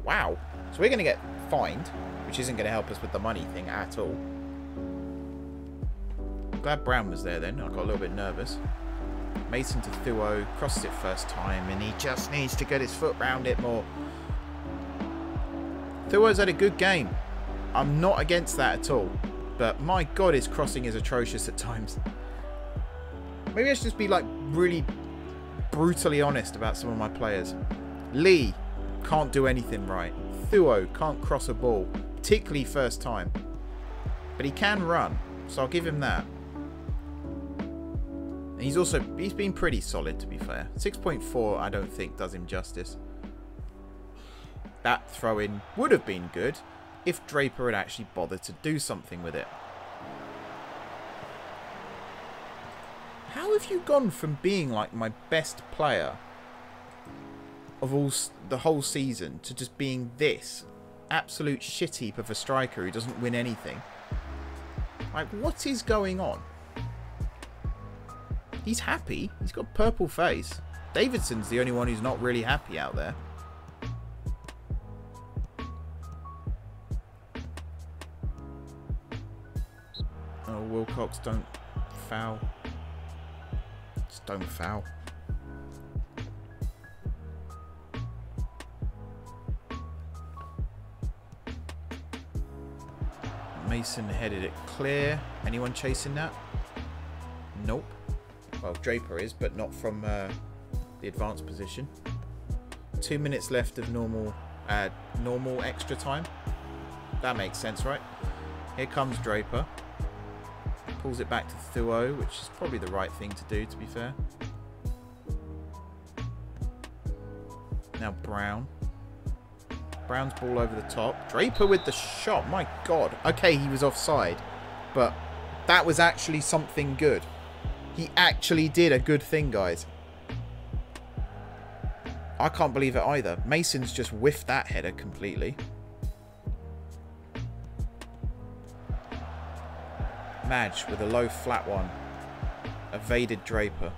Wow. So we're going to get fined, which isn't going to help us with the money thing at all. I'm glad Brown was there then. I got a little bit nervous. Mason to Thuo. Crossed it first time, and he just needs to get his foot round it more. Thuo's had a good game. I'm not against that at all. But my God, his crossing is atrocious at times. Maybe I should just be like really brutally honest about some of my players. Lee can't do anything right. Thuo can't cross a ball, particularly first time. But he can run, so I'll give him that. And he's also, he's been pretty solid, to be fair. six point four, I don't think, does him justice. That throw-in would have been good if Draper had actually bothered to do something with it. How have you gone from being like my best player of all the whole season to just being this absolute shit heap of a striker who doesn't win anything? Like, what is going on? He's happy. He's got a purple face. Davidson's the only one who's not really happy out there. Oh, Wilcox, don't foul. Just don't foul. Mason headed it clear. Anyone chasing that? Nope. Well, Draper is, but not from uh, the advanced position. Two minutes left of normal, uh, normal extra time. That makes sense, right? Here comes Draper. Pulls it back to Thuo, which is probably the right thing to do, to be fair. Now Brown. Brown's ball over the top. Draper with the shot. My God. Okay, he was offside. But that was actually something good. He actually did a good thing, guys. I can't believe it either. Mason's just whiffed that header completely. Madge with a low flat one. Evaded Draper.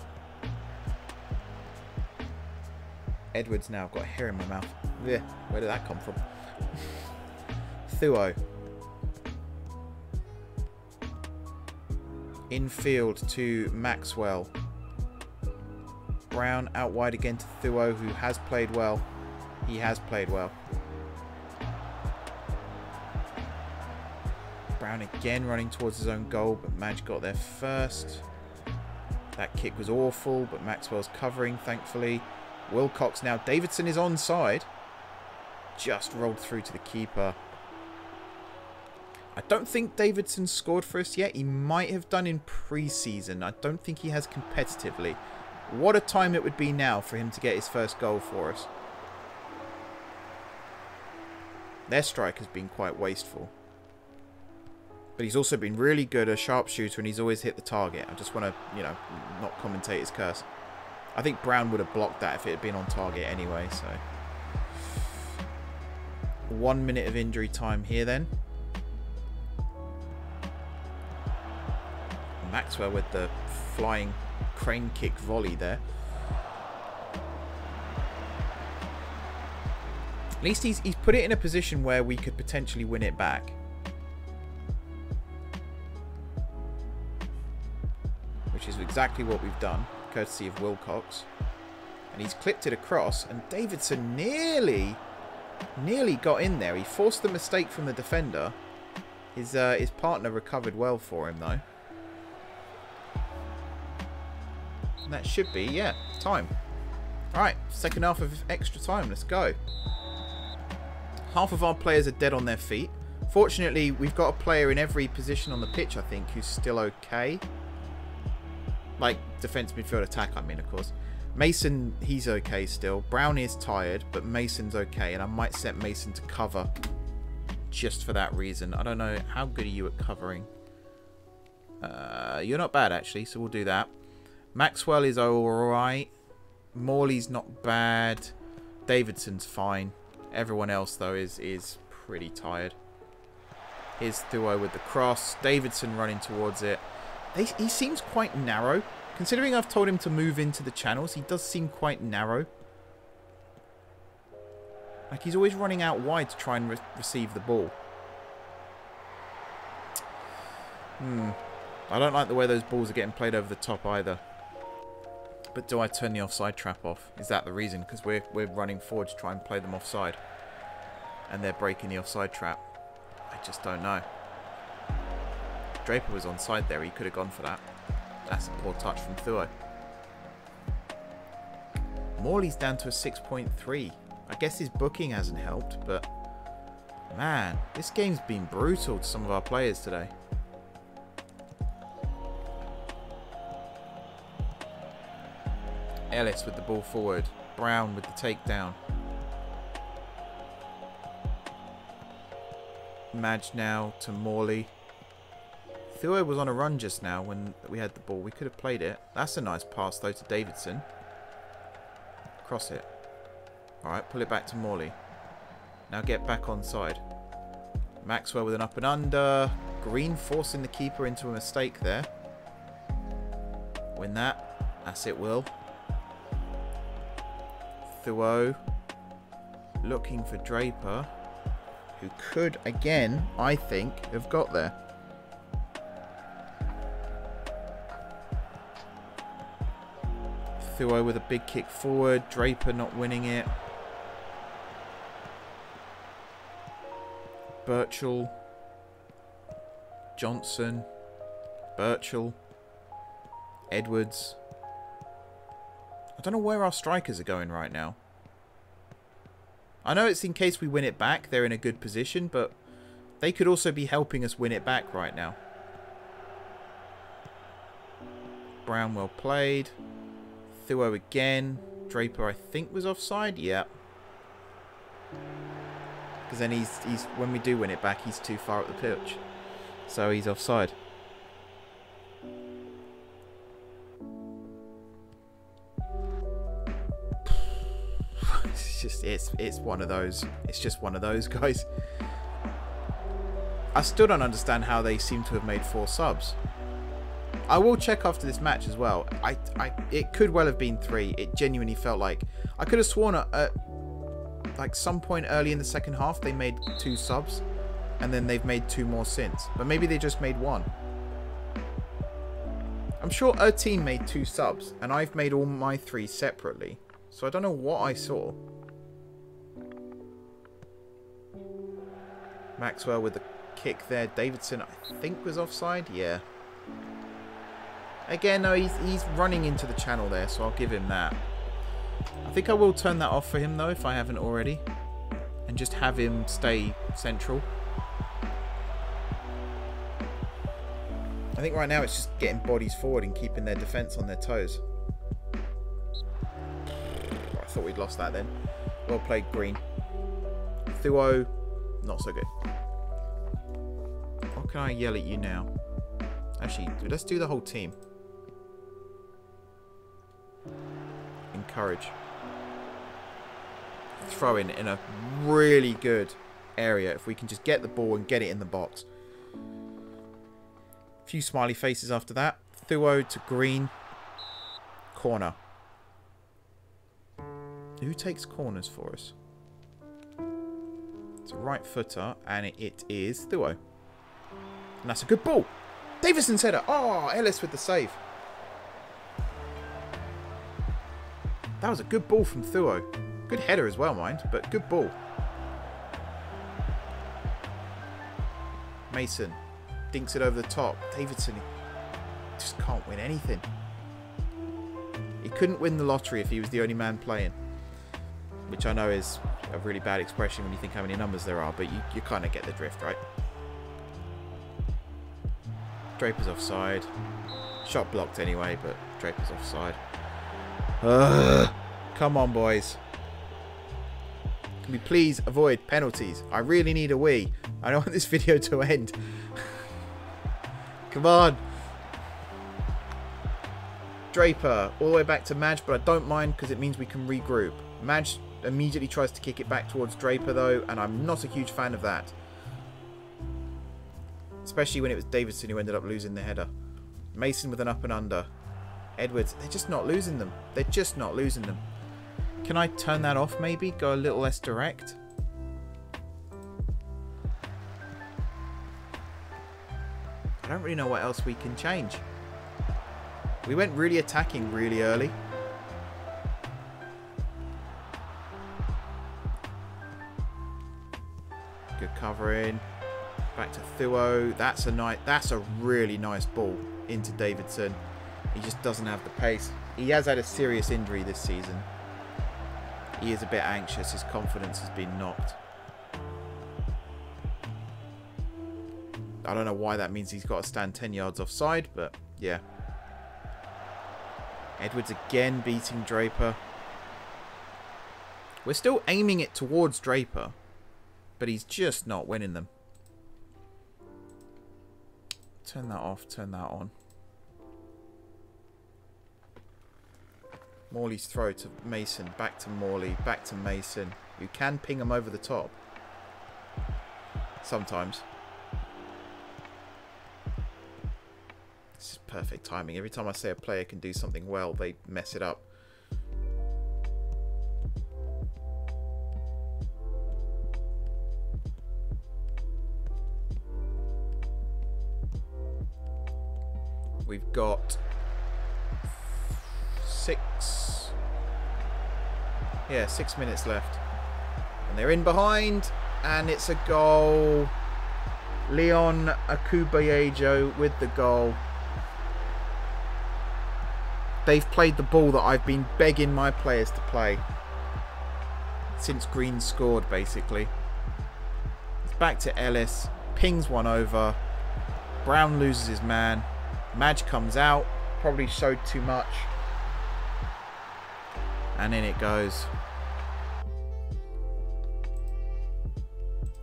Edwards now. I've got a hair in my mouth. Yeah, where did that come from? Thuo. Infield to Maxwell. Brown out wide again to Thuo, who has played well. He has played well. Brown again running towards his own goal, but Madge got there first. That kick was awful, but Maxwell's covering, thankfully. Wilcox now. Davidson is onside. Just rolled through to the keeper. I don't think Davidson scored for us yet. He might have done in pre-season. I don't think he has competitively. What a time it would be now for him to get his first goal for us. Their strike has been quite wasteful. But he's also been really good, a sharpshooter, and he's always hit the target. I just want to, you know, not commentate his curse. I think Brown would have blocked that if it had been on target anyway, so. One minute of injury time here then. Maxwell with the flying crane kick volley there. At least he's, he's put it in a position where we could potentially win it back. Which is exactly what we've done, courtesy of Wilcox. And he's clipped it across, and Davidson nearly, nearly got in there. He forced the mistake from the defender. His, uh, his partner recovered well for him, though. And that should be, yeah, time. All right, second half of extra time. Let's go. Half of our players are dead on their feet. Fortunately, we've got a player in every position on the pitch, I think, who's still okay. Like, defence, midfield, attack, I mean, of course. Mason, he's okay still. Brown is tired, but Mason's okay. And I might set Mason to cover just for that reason. I don't know. How good are you at covering? Uh, you're not bad, actually, so we'll do that. Maxwell is alright. Morley's not bad. Davidson's fine. Everyone else, though, is, is pretty tired. Here's Thuo with the cross. Davidson running towards it. They, he seems quite narrow. Considering I've told him to move into the channels, he does seem quite narrow. Like, he's always running out wide to try and re receive the ball. Hmm. I don't like the way those balls are getting played over the top either. But do I turn the offside trap off? Is that the reason? Because we're, we're running forward to try and play them offside. And they're breaking the offside trap. I just don't know. Draper was onside there. He could have gone for that. That's a poor touch from Thuo. Morley's down to a six point three. I guess his booking hasn't helped, but... Man, this game's been brutal to some of our players today. Ellis with the ball forward. Brown with the takedown. Madge now to Morley. Thuo was on a run just now when we had the ball. We could have played it. That's a nice pass, though, to Davidson. Cross it. All right, pull it back to Morley. Now get back onside. Maxwell with an up and under. Green forcing the keeper into a mistake there. Win that. That's it, Will. Thuo looking for Draper, who could, again, I think, have got there. Thuo with a big kick forward. Draper not winning it. Birchall. Johnson. Birchall. Edwards. I don't know where our strikers are going right now. I know it's in case we win it back. They're in a good position, but they could also be helping us win it back right now. Brown well played. Thuo again. Draper, I think, was offside. Yeah. because then he's he's when we do win it back, he's too far up the pitch, so he's offside. It's just it's it's one of those. It's just one of those guys. I still don't understand how they seem to have made four subs. I will check after this match as well. I, I, it could well have been three. It genuinely felt like I could have sworn at, at like some point early in the second half they made two subs, and then they've made two more since. But maybe they just made one. I'm sure our team made two subs, and I've made all my three separately. So I don't know what I saw. Maxwell with the kick there. Davidson, I think, was offside. Yeah. Again, no, he's, he's running into the channel there, so I'll give him that. I think I will turn that off for him, though, if I haven't already. And just have him stay central. I think right now it's just getting bodies forward and keeping their defence on their toes. I thought we'd lost that then. Well played, Green. Thuo, not so good. What can I yell at you now? Actually, let's do the whole team. Encourage. Throw in in a really good area. If we can just get the ball and get it in the box. A few smiley faces after that. Thuo to Green. Corner. Who takes corners for us? It's a right footer, and it, it is Thuo. And that's a good ball. Davison's header. Oh, Ellis with the save. That was a good ball from Thuo. Good header as well, mind, but good ball. Mason dinks it over the top. Davidson just can't win anything. He couldn't win the lottery if he was the only man playing. Which I know is a really bad expression when you think how many numbers there are, but you, you kind of get the drift, right? Draper's offside. Shot blocked anyway, but Draper's offside. Ugh. Come on, boys. Can we please avoid penalties? I really need a wee. I don't want this video to end. Come on. Draper, all the way back to Madge, but I don't mind because it means we can regroup. Madge immediately tries to kick it back towards Draper, though, and I'm not a huge fan of that. Especially when it was Davidson who ended up losing the header. Mason with an up and under. Edwards, they're just not losing them. They're just not losing them. Can I turn that off, maybe? Go a little less direct? I don't really know what else we can change. We went really attacking really early. Good covering. Back to Thuo. That's a nice, that's a really nice ball into Davidson. He just doesn't have the pace. He has had a serious injury this season. He is a bit anxious. His confidence has been knocked. I don't know why that means he's got to stand ten yards offside, but yeah. Edwards again beating Draper. We're still aiming it towards Draper, but he's just not winning them. Turn that off, turn that on. Morley's throw to Mason, back to Morley, back to Mason. You can ping him over the top. Sometimes. This is perfect timing. Every time I say a player can do something well, they mess it up. We've got six, yeah, six minutes left. And they're in behind, and it's a goal. Leon Akubayejo with the goal. They've played the ball that I've been begging my players to play since Green scored, basically. It's back to Ellis, pings one over. Brown loses his man. Madge comes out, probably showed too much, and in it goes.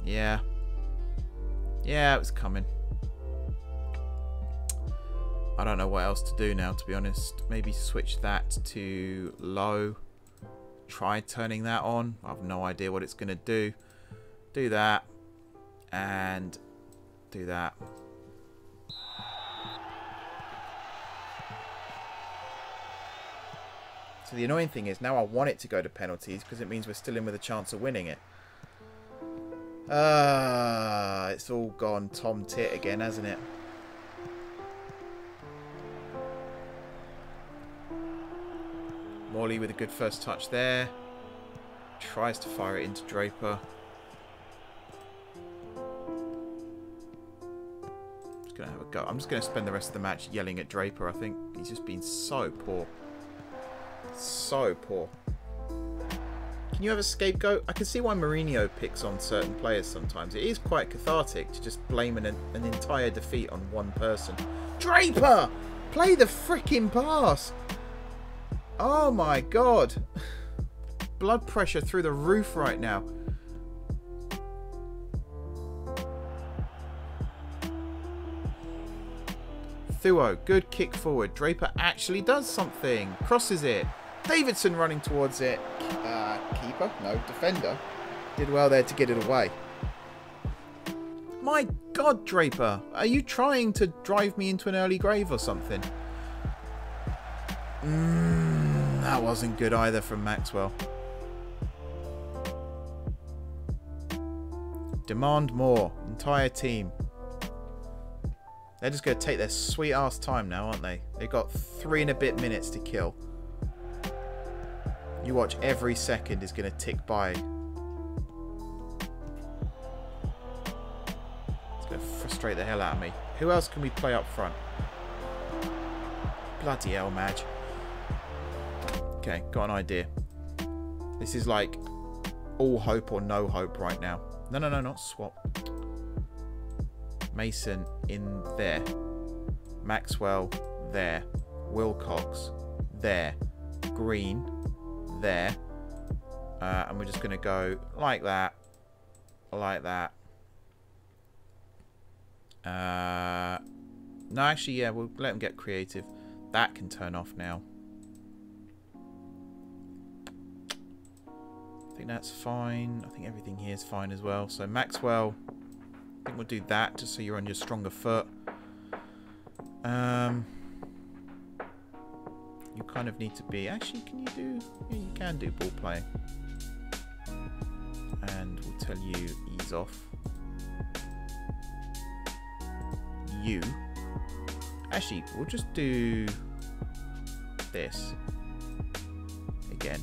Yeah. Yeah, it was coming. I don't know what else to do now, to be honest. Maybe switch that to low. Try turning that on. I have no idea what it's going to do. Do that. And do that. So the annoying thing is now I want it to go to penalties because it means we're still in with a chance of winning it. Ah, uh, it's all gone Tom Tit again, hasn't it? Morley with a good first touch there. Tries to fire it into Draper. I'm just going to have a go. I'm just going to spend the rest of the match yelling at Draper. I think he's just been so poor. So poor. Can you have a scapegoat? I can see why Mourinho picks on certain players sometimes. It is quite cathartic to just blame an, an entire defeat on one person. Draper! Play the freaking pass! Oh my god. Blood pressure through the roof right now. Thuo, good kick forward. Draper actually does something. Crosses it. Davidson running towards it. Uh, keeper? No, defender. Did well there to get it away. My god, Draper. Are you trying to drive me into an early grave or something? Mmm. That wasn't good either from Maxwell. Demand more. Entire team. They're just going to take their sweet ass time now, aren't they? They've got three and a bit minutes to kill. You watch, every second is going to tick by. It's going to frustrate the hell out of me. Who else can we play up front? Bloody hell, Madge. Okay, got an idea. This is like all hope or no hope right now. No, no, no, not swap. Mason in there. Maxwell there. Wilcox there. Green there. Uh, and we're just going to go like that. Like that. Uh, no, actually, yeah, we'll let them get creative. That can turn off now. I think that's fine. I think everything here is fine as well. So Maxwell, I think we'll do that just so you're on your stronger foot. Um, you kind of need to be. Actually, can you do? Yeah, you can do ball play. And we'll tell you ease off. You. Actually, we'll just do this again.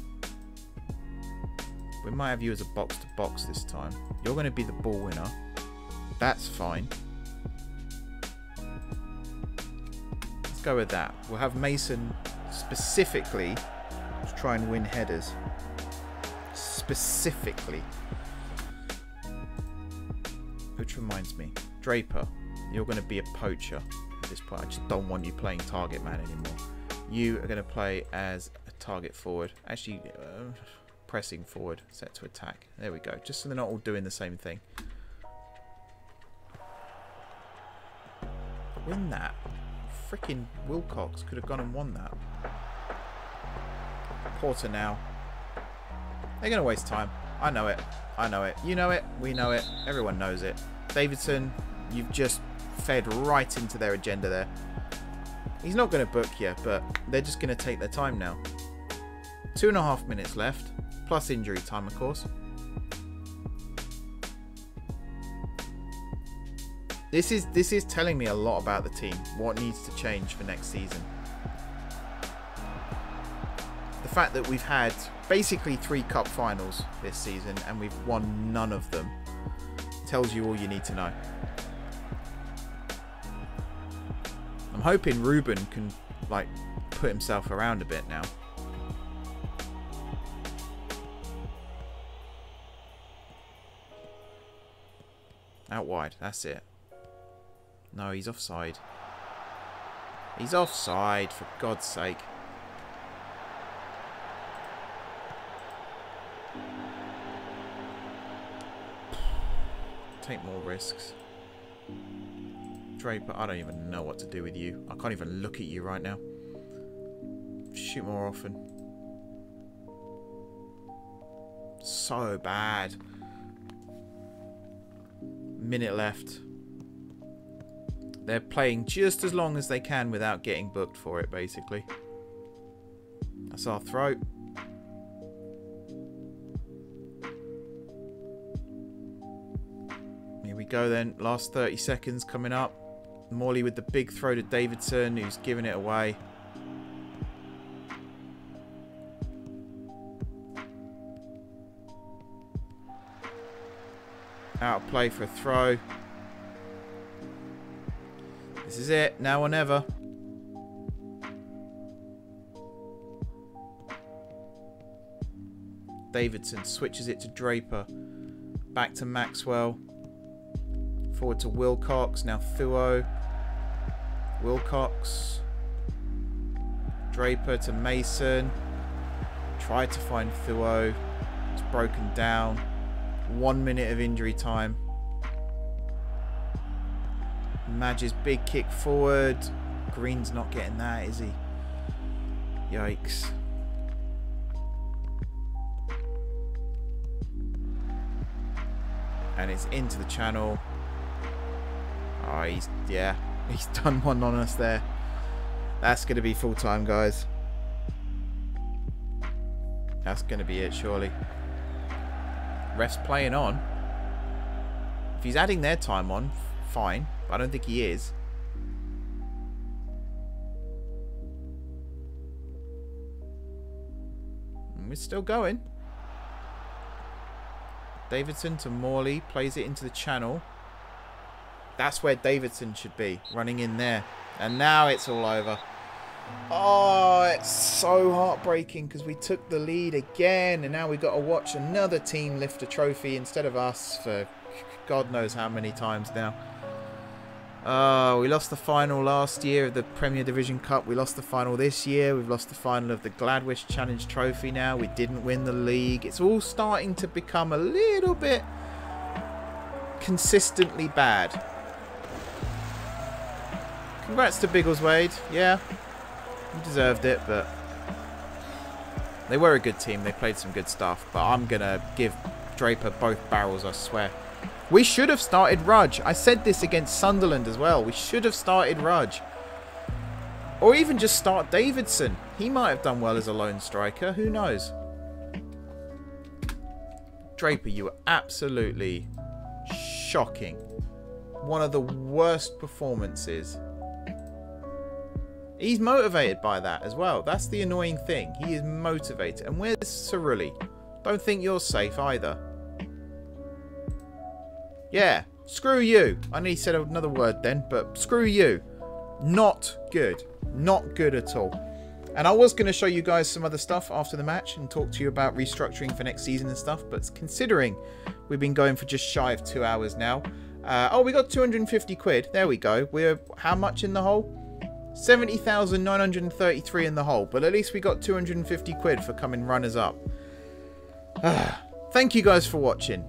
We might have you as a box-to-box this time. You're going to be the ball winner. That's fine. Let's go with that. We'll have Mason specifically to try and win headers. Specifically. Which reminds me. Draper, you're going to be a poacher at this point. I just don't want you playing target man anymore. You are going to play as a target forward. Actually... Uh, pressing forward, set to attack. There we go. Just so they're not all doing the same thing. Win that. Freaking Wilcox could have gone and won that. Porter now. They're going to waste time. I know it. I know it. You know it. We know it. Everyone knows it. Davidson, you've just fed right into their agenda there. He's not going to book you, but they're just going to take their time now. Two and a half minutes left. Plus injury time, of course. This is this is telling me a lot about the team. What needs to change for next season. The fact that we've had basically three cup finals this season and we've won none of them tells you all you need to know. I'm hoping Ruben can like put himself around a bit now. Out wide, that's it. No, he's offside. He's offside, for God's sake. take more risks. Draper, I don't even know what to do with you. I can't even look at you right now. Shoot more often. So bad. Minute left. They're playing just as long as they can without getting booked for it, basically. That's our throw. Here we go then. Last thirty seconds coming up. Morley with the big throw to Davidson, who's giving it away. Out of play for a throw. This is it, now or never. Davidson switches it to Draper. Back to Maxwell. Forward to Wilcox. Now Thuo. Wilcox. Draper to Mason. Tried to find Thuo. It's broken down. One minute of injury time. Madge's big kick forward. Green's not getting that, is he? Yikes. And it's into the channel. Oh, he's, yeah, he's done one on us there. That's going to be full time, guys. That's going to be it, surely. Ref's playing on. If he's adding their time on, fine. But I don't think he is. And we're still going. Davidson to Morley. Plays it into the channel. That's where Davidson should be. Running in there. And now it's all over. Oh, it's so heartbreaking because we took the lead again and now we've got to watch another team lift a trophy instead of us for God knows how many times now. Uh, we lost the final last year of the Premier Division Cup. We lost the final this year. We've lost the final of the Gladwish Challenge Trophy now. We didn't win the league. It's all starting to become a little bit consistently bad. Congrats to Biggleswade. Yeah. You deserved it, but they were a good team. They played some good stuff, but I'm going to give Draper both barrels, I swear. We should have started Rudge. I said this against Sunderland as well. We should have started Rudge. Or even just start Davidson. He might have done well as a lone striker. Who knows? Draper, you were absolutely shocking. One of the worst performances. He's motivated by that as well. That's the annoying thing. He is motivated. And where's Cerulli? Don't think you're safe either. Yeah, screw you. I know he said another word then, but screw you. Not good. Not good at all. And I was going to show you guys some other stuff after the match and talk to you about restructuring for next season and stuff. But considering we've been going for just shy of two hours now. Uh, oh, we got two hundred fifty quid. There we go. We're how much in the hole? seventy thousand nine hundred thirty-three in the hole, but at least we got two hundred fifty quid for coming runners-up. Thank you guys for watching.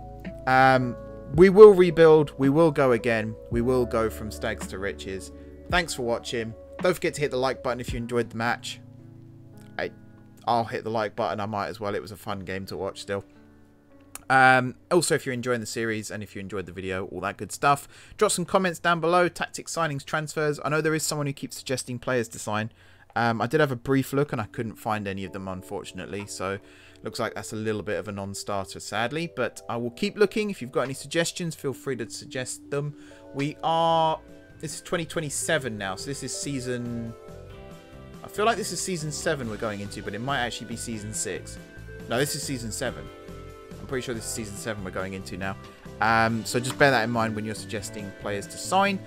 Um, we will rebuild. We will go again. We will go from Stags to Riches. Thanks for watching. Don't forget to hit the like button if you enjoyed the match. I, I'll hit the like button. I might as well. It was a fun game to watch still. Um, also, if you're enjoying the series and if you enjoyed the video, all that good stuff, drop some comments down below. Tactics, signings, transfers. I know there is someone who keeps suggesting players to sign. Um, I did have a brief look and I couldn't find any of them, unfortunately. So looks like that's a little bit of a non-starter, sadly. But I will keep looking. If you've got any suggestions, feel free to suggest them. We are... This is twenty twenty-seven now. So this is season... I feel like this is season seven we're going into, but it might actually be season six. No, this is season seven. I'm pretty sure this is season seven we're going into now. Um, so just bear that in mind when you're suggesting players to sign.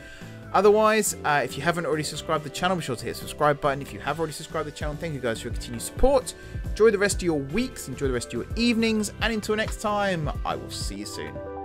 Otherwise, uh, if you haven't already subscribed to the channel, be sure to hit the subscribe button. If you have already subscribed to the channel, thank you guys for your continued support. Enjoy the rest of your weeks. Enjoy the rest of your evenings. And until next time, I will see you soon.